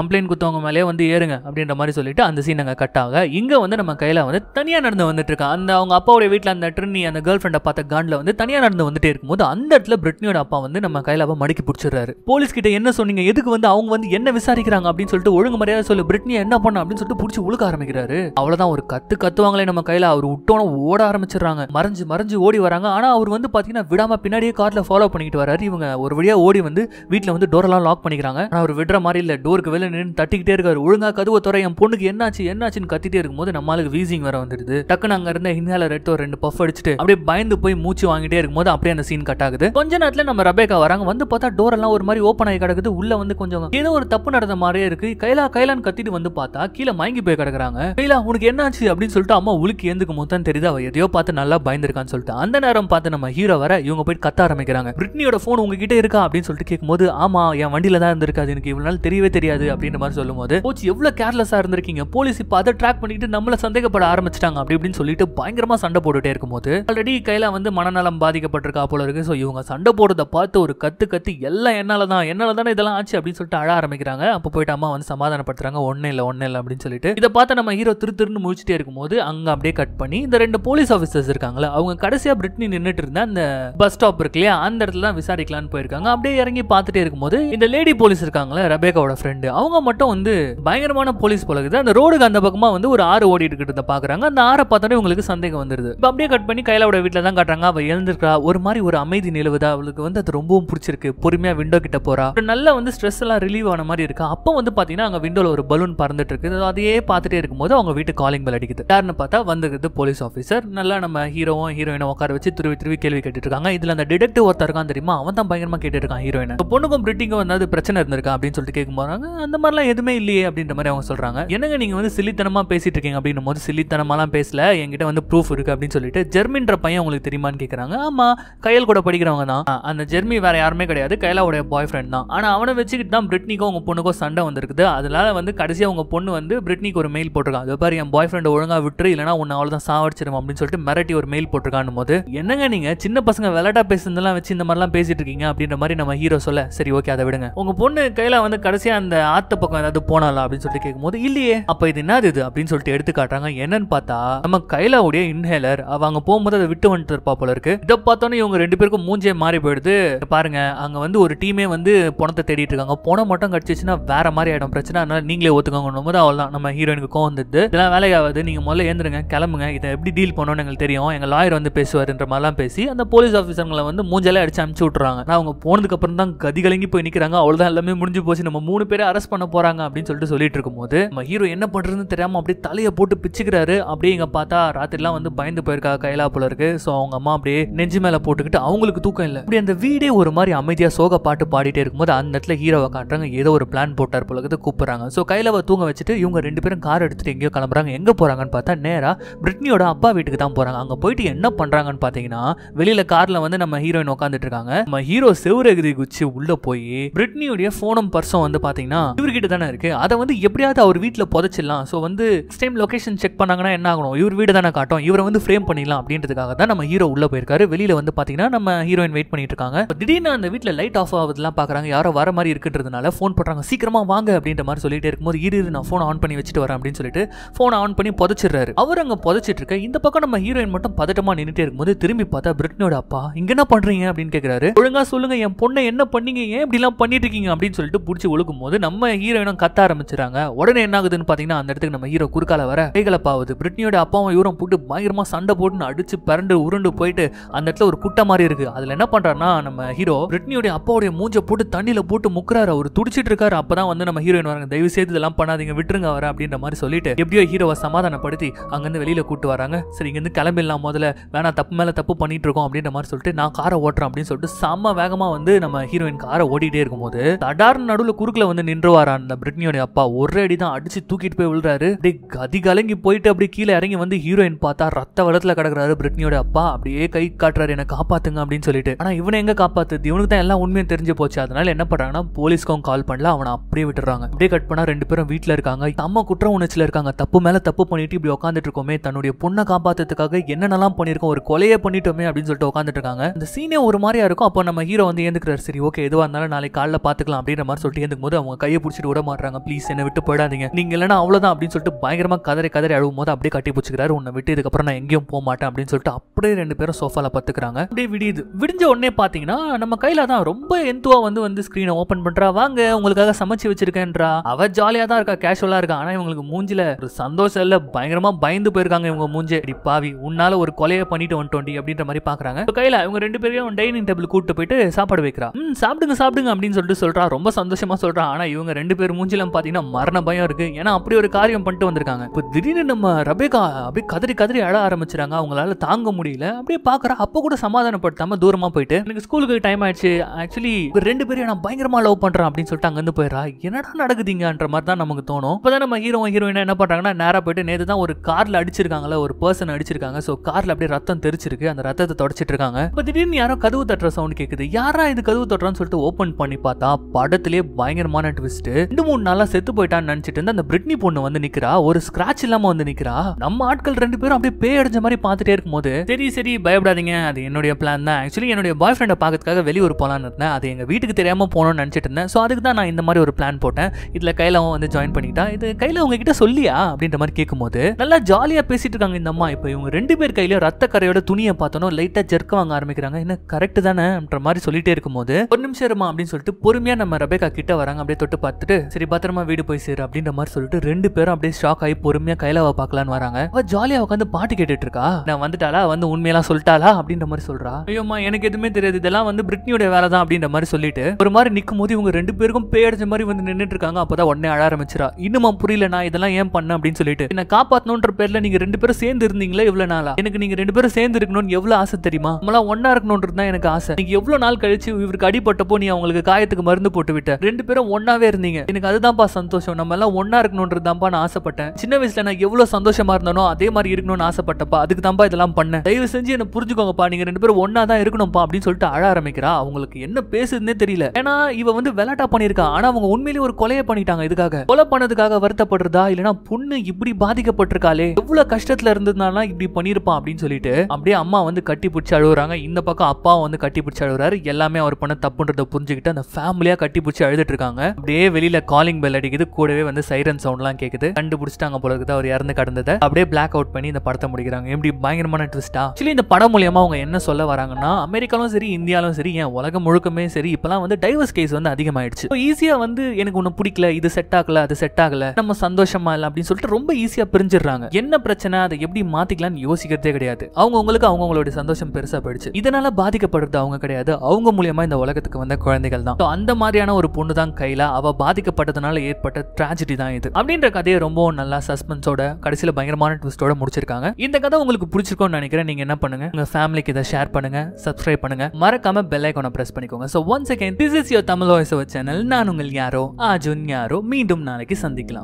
கம்ப்ளைண்ட் கொடுத்தவங்க மேலே வந்து ஏறுங்க அப்படின்ற மாதிரி சொல்லிட்டு அந்த சீன் நாங்கள் கட் ஆக இங்கே வந்து நம்ம கையில் வந்து தனியாக நடந்து வந்துட்டு இருக்கா. அந்த அவங்க அப்பாவுடைய வீட்டில் அந்த ட்ரினி அந்த கேர்ள் ஃப்ரெண்டை பார்த்த காண்டில் வந்து தனியாக நடந்து வந்துட்டே இருக்கும்போது அந்த இடத்துல பிரிட்னியோட அப்பா வந்து நம்ம கையிலாவை மடக்கி பிடிச்சிடுறாரு. போலீஸ் கிட்ட என்ன சொன்னீங்க, எதுக்கு வந்து அவங்க வந்து என்ன விசாரிக்கிறாங்க அப்படின்னு சொல்லிட்டு ஒழுங்கு மரியாதை சொல்லு, பிரிட்னியை என்ன பண்ண அப்படின்னு சொல்லிட்டு பிடிச்சி உழுக்க ஆரம்பிக்கிறாரு. அவ்வளோதான் ஒரு கத்துவாங்களே நம்ம கையில் அவர் விட்டோன்னு ஓட ஆரம்பிச்சிடுறாங்க, மறைஞ்சு மறைஞ்சு ஓடி வராங்க. ஆனால் அவர் வந்து பார்த்தீங்கன்னா விடாமல் பின்னாடியே காரில் ஃபாலோ பண்ணிட்டு வராரு. இவங்க ஒரு வழியாக ஓடி வந்து வீட்டில் வந்து டோரெல்லாம் லாக் பண்ணிக்கிறாங்க. ஆனால் அவர் விடுற மாதிரி இல்லை, டோருக்கு வெளியே நின்று தட்டிக்கிட்டே இருக்காரு. ஒழுங்காக கதுவை துறை என் பொண்ணுக்கு என்னாச்சுன்னு கத்திட்டே இருக்கும்போது நம்மளுக்கு வீசிங் வர வந்துடுது. டக்குன்னு அங்கே இருந்த இன்ஹேலர் எடுத்து ஒரு 2 பஃப் அடிச்சுட்டு அப்படியே பயந்து போய் மூச்சு வாங்கிட்டே இருக்கும்போது அப்படியே அந்த சீன் கட் ஆகுது. கொஞ்ச நேரத்தில் நம்ம ரெபேக்கா வராங்க, வந்து பார்த்தா டோரெல்லாம் ஒரு மாதிரி ஓப்பன் ஆகி கிடக்குது. உள்ள வந்து கொஞ்சம் ஏதோ ஒரு தப்பு நடந்த மாதிரியே இருக்கு. கைலான்னு கத்திட்டு வந்து பார்த்தா கீழே மயங்கி போய் கிடக்குறாங்க. கைலா உனக்கு என்னாச்சு அப்படின்னு சொல்லிட்டு அம்மா உளுக்கு ஏந்துக்கும் போது தான் தெரியுது அவ எதையோ பார்த்து நல்லா பயந்துருக்கான்னு சொல்லிட்டு. அந்த நேரம் பார்த்து நம்ம ஹீரோ வர இவங்க போய் கத்த ஆரம்பிக்கிறாங்க. பிரிட்னியோட ஃபோன் உங்ககிட்ட இருக்கா அப்படின்னு சொல்லிட்டு கேட்கும்போது ஆமா என் வண்டியில தான் இருந்திருக்காது, எனக்கு இவ்வளவு நாள் தெரியவே தெரியாது அப்படின்ற மாதிரி சொல்லும்போது போச்சு எவ்வளவு கேர்லெஸ்ஸா இருந்திருக்கீங்க, போலீஸ் இப்ப அதை ட்ராக் பண்ணிட்டு நம்மள சந்தேகப்பட ஆரம்பிச்சிட்டாங்க அப்படி இப்படின்னு சொல்லிட்டு பயங்கரமா சண்டை போட்டுட்டே இருக்கும்போது ஆல்ரெடி கையில வந்து மனநலம் பாதிக்கப்பட்டிருக்கா போல இருக்கு. ஸோ இவங்க சண்டை போடுறதை பார்த்து ஒரு கத்து எல்லாம் என்னாலதான் இதெல்லாம் ஆச்சு அப்படின்னு சொல்லிட்டு அழ ஆரம்பிக்கிறாங்க. அப்போ போயிட்டு அம்மா வந்து சமாதானப்படுத்துறாங்க, ஒன்னே இல்லை அப்படின்னு சொல்லிட்டு. இதை பார்த்து நம்ம ஹீரோ திருன்னு முடிச்சுட்டே இருக்கும்போது அங்க அப்படியே கட் பண்ணி இந்த 2 போலீஸ் ஆஃபீஸர்ஸ் இருக்காங்களா அவங்க கடைசியா பிரிட்னி நின்றுட்டு இருந்த அந்த பஸ் ஸ்டாப் இருக்கு இல்லையா அந்த இடத்துல தான் விசாரிக்கலான்னு போயிருக்காங்க. அப்படியே இறங்கி பார்த்துட்டே இருக்கும்போது இந்த லேடி போலீஸ் இருக்காங்களா ரெபேக்காவோட ஃப்ரெண்டு, அவங்க மட்டும் வந்து பயங்கரமான போலீஸ் பழகுது. அந்த ரோடுக்கு அந்த பக்கமா வந்து ஒரு ஆறு ஓடிட்டு கிட்ட பாக்குறாங்க. அந்த ஆறை பார்த்தாலே உங்களுக்கு சந்தேகம் வந்துருது. இப்போ அப்படியே கட் பண்ணி கையிலாவோட வீட்டில தான் காட்டுறாங்க. அவ எழுந்திருக்கா, ஒரு மாதிரி ஒரு அமைதி நிலவுதா, அவளுக்கு வந்து அது ரொம்பவும் பிடிச்சிருக்கு. பொறுமையா விண்டோ கிட்ட போறா, நல்லா வந்து ஸ்ட்ரெஸ் எல்லாம் ரிலீவ் ஆன மாதிரி இருக்கா. அப்போ வந்து பாத்தீங்கன்னா அங்க விண்டோல ஒரு பலூன் பறந்துட்டு இருக்கு. அதையே பார்த்துட்டே இருக்கும்போது அவங்க வீட்டு காலிங் பெல் அடிக்குது. யாருன்னு பார்த்தா வந்துருக்குது போலீஸ் ஆஃபீஸர். நல்லா நம்ம ஹீரோவும் ஹீரோயினை உட்கார வச்சு திருவி திருவி கேள்வி கேட்டுட்டு இருக்காங்க. இதுல அந்த டிடெக்டிவ் ஒருத்தர் இருக்கான் தெரியுமா, அவன் தான் பயங்கரமா கேட்டு இருக்கான் ஹீரோயின் பொண்ணுக்கும் பிரிட்டிங்கும் வந்து பிரச்சனை இருந்திருக்கா அப்படின்னு சொல்லிட்டு கேட்கும் போறாங்க. அந்த மாதிரிலாம் எதுவுமே இல்லையே அப்படின்ற மாதிரி அவங்க சொல்றாங்க. என்னங்க நீங்க வந்து சில்லித்தனமா பேசிட்டு இருக்கீங்க அப்படின்னும் போது சில்லித்தனமாலாம் பேசல, என்கிட்ட வந்து ப்ரூஃப் இருக்கு அப்படின்னு சொல்லிட்டு ஜெர்மின்ற பையன் உங்களுக்கு தெரியுமான்னு கேட்கறாங்க. ஆமா கையல் கூட படிக்கிறவங்க தான், அந்த ஜெர்மி வேற யாருமே கிடையாது, கைலாவோட பாய் ஃப்ரெண்ட் தான். ஆனா அவனை வச்சுக்கிட்டு தான் பிரிட்னிக்கும் உங்க பொண்ணுக்கும் சண்டை வந்திருக்குது. அதனால வந்து கடைசியா உங்க பொண்ணு வந்து பிரிட்னிக்கு ஒரு மெயில் போட்டிருக்காங்க, அது பாரு என் பாய் ஃப்ரெண்ட் ஒழுங்கா விட்டுரு இல்லைன்னா உன்னை அவ்வளவுதான் சாவடிச்சிடும் அப்படின்னு சொல்லிட்டு மிரட்டி ஒரு மெயில் போட்டிருக்கான்னு போது என்னங்க நீங்க சின்ன பசங்க விளையாட்டா பேசுனதெல்லாம் வச்சு இந்த மாதிரிலாம் பேசிட்டு இருக்கீங்க அப்படின்ற மாதிரி நம்ம ஹீரோ சொல்ல சரி ஓகே அதை விடுங்க, உங்க பொண்ணு கையில வந்து கடைசியா அந்த ஆத்த பக்கம் ஏதாவது போனாலா அப்படின்னு சொல்லிட்டு கேட்கும்போது இல்லையே. அப்ப இது என்ன இது அப்படின்னு சொல்லிட்டு எடுத்து காட்டுறாங்க. என்னன்னு பார்த்தா நம்ம கையிலாவுடைய இன்ஹேலர் அவங்க போகும்போது அதை விட்டு வந்துட்டு இருப்பா போல இருக்கு. இதை பார்த்தோன்னே இவங்க 2 பேருக்கும் மூஞ்சே மாறி போயிடுது. பாருங்க அங்க வந்து ஒரு டீமே வந்து பணத்தை தேடிட்டு இருக்காங்க, பணம் மட்டும் கடிச்சிச்சுன்னா வேற மாதிரி ஆயிடும் பிரச்சனை, அதனால நீங்களே ஒத்துக்கணும் போது அவ்வளவுதான் நம்ம ஹீரோயினுக்கு கோவம் வந்துடுது. இதெல்லாம் வேலைக்காவது, நீங்க முதல்ல ஏந்திருங்க கிளம்புங்க, இதை எப்படி டீல் பண்ணணும்னு எங்களுக்கு தெரியும், எங்க லாயர் வந்து பேசுவாருன்ற மாதிரிலாம் பேசி அந்த போலீஸ் ஆஃபீஸர்களை வந்து மூஞ்செல்லாம் அடிச்சு அனுப்பிச்சு விட்டுறாங்க. நான் அவங்க போனதுக்கு அப்புறம் தான் கதி கலங்கி போய் நிக்கிறாங்க. அவ்வளவுதான் எல்லாமே முடிஞ்சு போச்சு, நம்ம 3 பேரை அரெஸ்ட் பண்ண போறாங்க அப்படின்னு சொல்லிட்டு இருக்கும்போது நம்ம ஹீரோ என்ன பண்றதுன்னு தெரியாம அப்படியே தலையை போட்டு பிச்சுக்கிறாரு. அப்படியே இங்க பார்த்தா ராத்திரிலாம் வந்து பயந்து போயிருக்கா கைலா போல இருக்கு. ஸோ அவங்க அம்மா அப்படியே நெஞ்சு மேல போட்டுக்கிட்டு அவங்களுக்கு தூக்கம் இல்லை. அப்படி அந்த வீடே ஒரு மாதிரி அமைதியா சோக பாட்டு பாடிட்டே இருக்கும்போது அந்த இடத்துல ஹீரோவை காட்டுறாங்க, ஏதோ ஒரு பிளான் போட்டார் போல இருக்கு, கூப்பிடுறாங்க. ஸோ கைலாவை தூங்க வச்சுட்டு இவங்க 2 பேரும் கார் எடுத்துட்டு எங்கேயோ கிளம்புறாங்க. எங்க போறாங்கன்னு பார்த்தா நேரா பிரிட்னியோட அப்பா வீட்டுக்கு தான் போறாங்க. அங்க போயிட்டு என்ன பண்றாங்கன்னு பாத்தீங்கன்னா வெளியில கார்ல வந்து நம்ம ஹீரோயின் உட்காந்துட்டு இருக்காங்க. நம்ம ஹீரோ செவரகிரி குச்சி உள்ள போய் பிரிட்னியோட போனும் பர்சும் வந்து பாத்தீங்கன்னா இவர்கிட்ட தானே இருக்கு, அதை வந்து எப்படியாவது அவர் வீட்டுல புதைச்சிடலாம். சோ வந்து நெக்ஸ்ட் டைம் லொகேஷன் செக் பண்ணாங்கன்னா என்ன ஆகணும், இவர் வீடு தானே காட்டும், இவரை வந்து ஃப்ரேம் பண்ணிடலாம் அப்படின்றதுக்காக தான் நம்ம ஹீரோ உள்ள போயிருக்காரு. வெளியில வந்து பாத்தீங்கன்னா நம்ம ஹீரோயின் வெயிட் பண்ணிட்டு இருக்காங்க. திடீர்னு அந்த வீட்டுல லைட் ஆஃப் ஆகுதுலாம் பாக்குறாங்க, யாரோ வர மாதிரி இருக்குன்றதுனால போன் பண்றாங்க, சீக்கிரமா வாங்க அப்படின்ற மாதிரி சொல்லிட்டு இருக்கும்போது இரு நான் போன் ஆன் பண்ணி வச்சுட்டு வரேன் அப்படின்னு சொல்லிட்டு போன் ஆன் பண்ணி புதைச்சிடுறாரு. அவர் அங்க புதைச்சிட்டு இருக்க இந்த பக்கம் நம்ம ஹீரோயின் மட்டும் பதட்டமா நின்றுட்டே இருக்கும்போது திரும்பி பார்த்தா பிரிட்னியோட அப்பா இங்க என்ன பண்றீங்க அப்படின்னு கேட்கிறாரு. ஒழுங்கா சொல்லுங்க என் பொண்ணை என்ன பண்ணீங்க, ஏன் இப்படி எல்லாம் பண்ணிட்டு இருக்கீங்க அப்படின்னு சொல்லிட்டு புடிச்சு ஒழுக்கும் போது நம்ம ஹீரோயினும் கத்த ஆரம்பிச்சுறாங்க. உடனே என்ன ஆகுதுன்னு பாத்தீங்கன்னா அந்த இடத்துக்கு நம்ம ஹீரோ குறுக்கால வர கைகலப்பாவது பிரிட்னியோட அப்பாவும் இவரும் போட்டு பயங்கரமா சண்டை போட்டுன்னு அடிச்சு பரண்டு உருண்டு போயிட்டு அந்த இடத்துல ஒரு குட்டை மாதிரி இருக்கு. அதுல என்ன பண்றாருன்னா நம்ம ஹீரோ பிரிட்னியோட அப்பாவுடைய மூஞ்ச போட்டு தண்ணியில போட்டு முக்குறாரு, அவர் துடிச்சிட்டு இருக்காரு. அப்பதான் வந்து நம்ம ஹீரோயின் வராங்க, தயவு செய்து இதெல்லாம் பண்ணாதீங்க விட்டுருங்க வர அப்படின்ற மாதிரி சொல்லிட்டு எப்படியோ ஹீரோவை சமாதானப்படுத்தி அங்கிருந்து வெளியில கூட்டு வராங்க. சரி இங்கிருந்து கிளம்பிடலாம் முதல்ல, வேணா தப்பு மேல தப்பு பண்ணிட்டு இருக்கோம் அப்படின்ற மாதிரி சொல்லிட்டு நான் காரை ஓட்டுறேன் அப்படின்னு சொல்லிட்டு செம்ம வேகமா வந்து நம்ம ஹீரோயின் காரை ஓடிட்டே இருக்கும்போது தடார் நடுவில் குறுக்குல வந்து நின்றுவாரான் அந்த பிரிட்னியோட அப்பா. ஒரே அடிதான் அடிச்சு தூக்கிட்டு போய் விழுறாரு. கதி கலங்கி போயிட்டு அப்படி கீழே இறங்கி வந்து ஹீரோயின் பார்த்தா ரத்த வளத்துல கிடக்குறாரு பிரிட்னியோட அப்பா. அப்படியே கை காட்டுறாரு, என்ன காப்பாத்துங்க அப்படின்னு சொல்லிட்டு. ஆனா இவனை எங்க காப்பாத்துது, இவனுக்கு தான் எல்லாம் உண்மையை தெரிஞ்சு போச்சு. அதனால என்ன பண்றாங்கன்னா போலீஸ்க்கும் கால் பண்ணல, அவனை அப்படியே விட்டுறாங்க. அப்படியே கட் பண்ணா ரெண்டு பேரும் வீட்டுல இருக்காங்க. அம்மா குற்ற உணர்ச்சியில இருக்காங்க, தப்பு மேல தப்பு பண்ணிட்டு இப்படி உட்காந்துட்டு இருக்கோமே, தன்னுடைய பொண்ணை காப்பாத்துறதுக்காக என்னென்னலாம் பண்ணிருக்கோம், ஒரு கொலையே பண்ணிட்டோமே அப்படின்னு சொல்லிட்டு உட்காந்துட்டு இருக்காங்க. இந்த சீனே ஒரு மாதிரியா இருக்கும். அப்போ நம்ம ஹீரோ வந்து ஏந்துக்கிறாரு, சரி ஓகே எதுவா இருந்தாலும் நாளைக்கு காலைல பாத்துக்கலாம் அப்படின்ற மாதிரி சொல்லிட்டு ஏந்துக்கும் போது அவங்க கையை பிடிச்சிட்டு விட மாட்டாங்க, ப்ளீஸ் என்ன விட்டு போயிடாதீங்க, நீங்க இல்லைன்னா அவ்வளவுதான் அப்படின்னு சொல்லிட்டு பயங்கரமா கதரை கதரை அழுவும் போது அப்படியே கட்டி பிடிச்சிக்கிறாரு, உன்னை விட்டு இதுக்கப்புறம் நான் எங்கேயும் போக மாட்டேன் அப்படின்னு சொல்லிட்டு அப்படியே ரெண்டு பேரும் சோஃபால பாத்துக்கிறாங்க. அப்படியே விடியுது. விடிஞ்ச உடனே பாத்தீங்கன்னா நம்ம கையில தான் ரொம்ப எந்துவா வந்து வந்து ஸ்கிரீனை ஓபன் பண்றா, வாங்க உங்களுக்காக சமைச்சு வச்சிருக்கேன்றா. அவ ஜாலியா தான் இருக்கா, கேஷுவலா இருக்கா. ஆனா இவங்களுக்கு மூஞ்சில ஒரு சந்தோஷம் இல்ல, பயங்கரமா பயந்து போயிருக்காங்க இவங்க மூஞ்சே. அடி பாவி உன்னால ஒரு கொலையை பண்ணிட்டு வந்துட்டோண்டி அப்படின்ற மாதிரி பாக்குறாங்க. கையில இவங்க ரெண்டு பேரும் டைனிங் டேபிள் கூட்டு போயிட்டு சாப்பாடு வைக்கிறா. சாப்பிடுங்க சாப்பிடுங்க அப்படின்னு சொல்லிட்டு சொல்றா, ரொம்ப சந்தோஷமா சொல்றா. ஆனா இவங்க ரெண்டு பேரும் மூஞ்சில பாத்தீங்கன்னா மரண பயம் இருக்கு, ஏன்னா அப்படி ஒரு காரியம் பண்ணிட்டு வந்திருக்காங்க. இப்போ திடீர்னு நம்ம ரெபேக்கா அப்படியே கதறி கதறி அழ ஆரம்பிச்சிருக்காங்க, அவங்களால தாங்க முடியல. அப்படியே பாக்குறா, அப்போ கூட சமாதானப்படுத்தாம தூரமா போயிட்டு எனக்கு ஸ்கூலுக்கு டைம் ஆயிடுச்சு, ஆக்சுவலி ரெண்டு பேரும் நான் பயங்கரமா லவ் பண்றேன் அப்படின்னு சொல்லிட்டு அங்க இருந்து போயிடறா. என்னடா நடக்குதுங்கன்ற மாதிரி தான் நமக்கு தோணும். இப்பதான் நம்ம ஹீரோ ஹீரோயினா என்ன பண்றாங்கன்னா நேரா போயிட்டு, நேத்து தான் ஒரு கார்ல அடிச்சிருக்காங்களா, ஒரு பர்சன் அடிச்சிருக்காங்க, சோ கார்ல அப்படியே ரத்தம் தெரிச்சிருக்கு, அந்த ரத்தத்தை தொடச்சிட்டு இருக்காங்க. இப்போ திடீர்னு யாரோ கதவு தட்டுற சவுண்ட் கேக்குது, யாரா இது கதவு தட்டுறான்னு சொல்லிட்டு ஓபன் பண்ணி பார்த்தா படத்திலே பயங்கரமான ட்விஸ்ட். ரெண்டு மூணு நாளா செத்து போயிட்டான்னு நினைச்சிட்டு இருந்த அந்த பிரிட்னி பொண்ணு வந்து நிக்கிறா, ஒரு ஸ்கிராட்ச் இல்லாம வந்து நிக்கிறா. நம்ம ஆட்கள் ரெண்டு பேரும் அப்படியே பேய் அடைஞ்ச மாதிரி பாத்துட்டே இருக்கும்போது, சரி சரி பயப்படாதீங்க அது என்னுடைய பிளான் தான், ஆக்சுவலி என்னுடைய பாய் ஃப்ரெண்டை பாக்கிறதுக்காக வெளியூர் போலான்னு இருந்தேன், அது எங்க வீட்டுக்கு தெரியாம போனோம்னு நினைச்சிட்டு இருந்தேன், சோ அதுக்கு தான் நான் இந்த மாதிரி ஒரு பிளான் போட்டேன், இதுல கைலாவும் வந்து ஜாயின் பண்ணிட்டா. இது கைலா உங்ககிட்ட சொல்லியா அப்படின்ற மாதிரி கேட்கும்போது நல்லா ஜாலியா பேசிட்டு இருக்காங்க இந்த அம்மா. இப்ப இவங்க ரெண்டு பேர் கையில ரத்த கரையோட துணியை பார்த்தோம், லைட்டா ஜெர்க்க வாங்க ஆரம்பிக்கிறாங்க, என்ன கரெக்ட் தானேன்ற மாதிரி சொல்லிட்டே இருக்கும்போது ஒரு நிமிஷம் இருமா அப்படின்னு சொல்லிட்டு பொறுமையா நம்ம ரெபேக்கா கிட்ட வராங்க. அப்படியே தொட்டு பார்த்துட்டு சரி பத்திரமா வீடு போய் சேரு அப்படின்ற மாதிரி சொல்லிட்டு ரெண்டு பேரும் அப்படியே ஷாக் ஆகி பொறுமையா கைலாவை பார்க்கலான்னு வராங்க. அவ ஜாலியா உட்காந்து பாட்டு கேட்டுட்டு இருக்கா, நான் வந்துட்டாளா, வந்து உண்மையெல்லாம் சொல்லிட்டாளா அப்படின்ற மாதிரி சொல்றா. ஐயோமா எனக்கு எதுவுமே தெரியாது, இதெல்லாம் வந்து பிரிட்னியோட வேலை தான் அப்படின்ற மாதிரி சொல்லிட்டு ஒரு மாதிரி நிற்கும் போது இவங்க ரெண்டு பேருக்கும் பேய் அடைஞ்ச மாதிரி வந்து நின்றுட்டு இருக்காங்க. அப்பதான் உடனே அழ ஆரம்பிச்சிரா, இன்னுமா புரியல நான் இதெல்லாம் ஏன் பண்ண அப்படின்னு சொல்லிட்டு, என்ன காப்பாத்தணும்ன்ற பேர்ல நீங்க ரெண்டு பேரும் சேர்ந்து இருந்தீங்களா இவ்வளவு நாளா, எனக்கு நீங்க ரெண்டு பேரும் சேர்ந்து இருக்கணும்னு எவ்வளவு ஆசை தெரியுமா, நம்மளாம் ஒன்னா இருக்கணும்ன்றது தான் எனக்கு ஆசை, நீங்க எவ்வளவு நாள் கழிச்சு இவருக்கு அடிபட்டப்போ நீ அவங்களுக்கு காயத்துக்கு மருந்து போட்டு விட்ட, ரெண்டு பேரும் ஒன்னாவே இருந்தீங்க, எனக்கு அதுதான்ப்பா சந்தோஷம், நம்ம எல்லாம் ஒன்னா இருக்கணும்ன்றதுதான்ப்பா நான் ஆசைப்பட்டேன், சின்ன வயசுல நான் எவ்வளவு சந்தோஷமா இருந்தானோ அதே மாதிரி இருக்கணும்னு ஆசைப்பட்டப்பா, அதுக்கு தான்ப்பா இதெல்லாம் பண்ணேன், தயவு செஞ்சு என்ன புரிஞ்சுக்கோங்கப்பா, நீங்க ரெண்டு பேரும் ஒன்னா தான் இருக்கணும்ப்பா அப்படின்னு சொல்லிட்டு அழ ஆரம்பிக்கிறா. அவங்களுக்கு என்ன பேசுதுன்னே தெரியல, ஏன்னா இவ வந்து விளையாட்டா பண்ணிருக்கா, ஆனா அவங்க உண்மையிலேயே ஒரு கொலையை பண்ணிட்டாங்க, இதுக்காக கொலை பண்ணதுக்காக வருத்தப்படுறதா, இல்லைன்னா பொண்ணு இப்படி பாதிக்கப்பட்டிருக்காளே எவ்வளவு கஷ்டத்துல இருந்ததுனால இப்படி பண்ணிருப்பான் அப்படின்னு சொல்லிட்டு அப்படியே அம்மா வந்து கட்டி பிடிச்சி அழுகுறாங்க. இந்த பக்கம் அப்பா வந்து கட்டி பிடிச்சி அழுகுறாரு, எல்லாமே அவர் பண்ண தப்புன்றத புரிஞ்சுக்கிட்டு அந்த ஃபேமிலியா கட்டி பிடிச்சி அழுதுட்டு இருக்காங்க. அப்படியே வெளியில காலிங் பெல் அடிக்குது, கூடவே வந்து சைரன் சவுண்ட்லாம் கேக்குது, கண்டுபிடிச்சிட்டாங்க போல இருக்குது அவர் இறந்து கடந்ததை. அப்படியே பிளாக் அவுட் பண்ணி இந்த படத்தை முடிக்கிறாங்க. எப்படி பயங்கரமான ட்விஸ்டா. ஆக்சுவலி இந்த படம் மூலமா அவங்க என்ன சொல்ல வராங்கன்னா, அமெரிக்காலும் சரி இந்தியாலும் சரி ஏன் உலகம் முழுக்கமே சரி இப்பெல்லாம் வந்து டைவர்ஸ் கேஸ் வந்து அதிகமாயிடுச்சு. ஈஸியா வந்து எனக்கு ஒண்ணு பிடிக்கல, இது செட் ஆகல, அது செட் ஆகல, நம்ம சந்தோஷமா இல்ல அப்படின்னு சொல்லிட்டு ரொம்ப ஈஸியா பிரிஞ்சிடுறாங்க. என்ன பிரச்சனை, அதை எப்படி மாத்திக்கலாம்னு யோசிக்கிறதே கிடையாது. அவங்களுக்கு அவங்களுடைய சந்தோஷம் பெருசா போயிடுச்சு. இதனால பாதிக்கப்படுறது அவங்க கிடையாது, அவங்க மூலமா இந்த உலகத்துக்கு வந்த குழந்தைகள் தான். அந்த மாதிரியான ஒரு பொண்ணு தான் கைலா, அவ பாதிக்கப்பட்டதனால ஏற்பட்ட டிராஜடி தான் இது அப்படின்ற கதையை ரொம்ப நல்லா சஸ்பென்ஸோட கடைசியில பயங்கரமான ட்விஸ்டோட முடிச்சிருக்காங்க. இந்த கதை உங்களுக்கு பிடிச்சிருக்கும்னு நினைக்கிறேன். நீங்க என்ன பண்ணுங்க, உங்க ஃபேமிலிக்கு இதை ஷேர் பண்ணுங்க, சப்ஸ்கிரைப் பண்ணுங்க, மறக்காம பெல் ஐகானை பிரஸ் பண்ணிக்கோங்க. So once again this is your Tamil voice channel. நான் உங்கள் யாரோ அர்ஜுன் யாரோ. மீண்டும் நாளைக்கு சந்திக்கலாம்.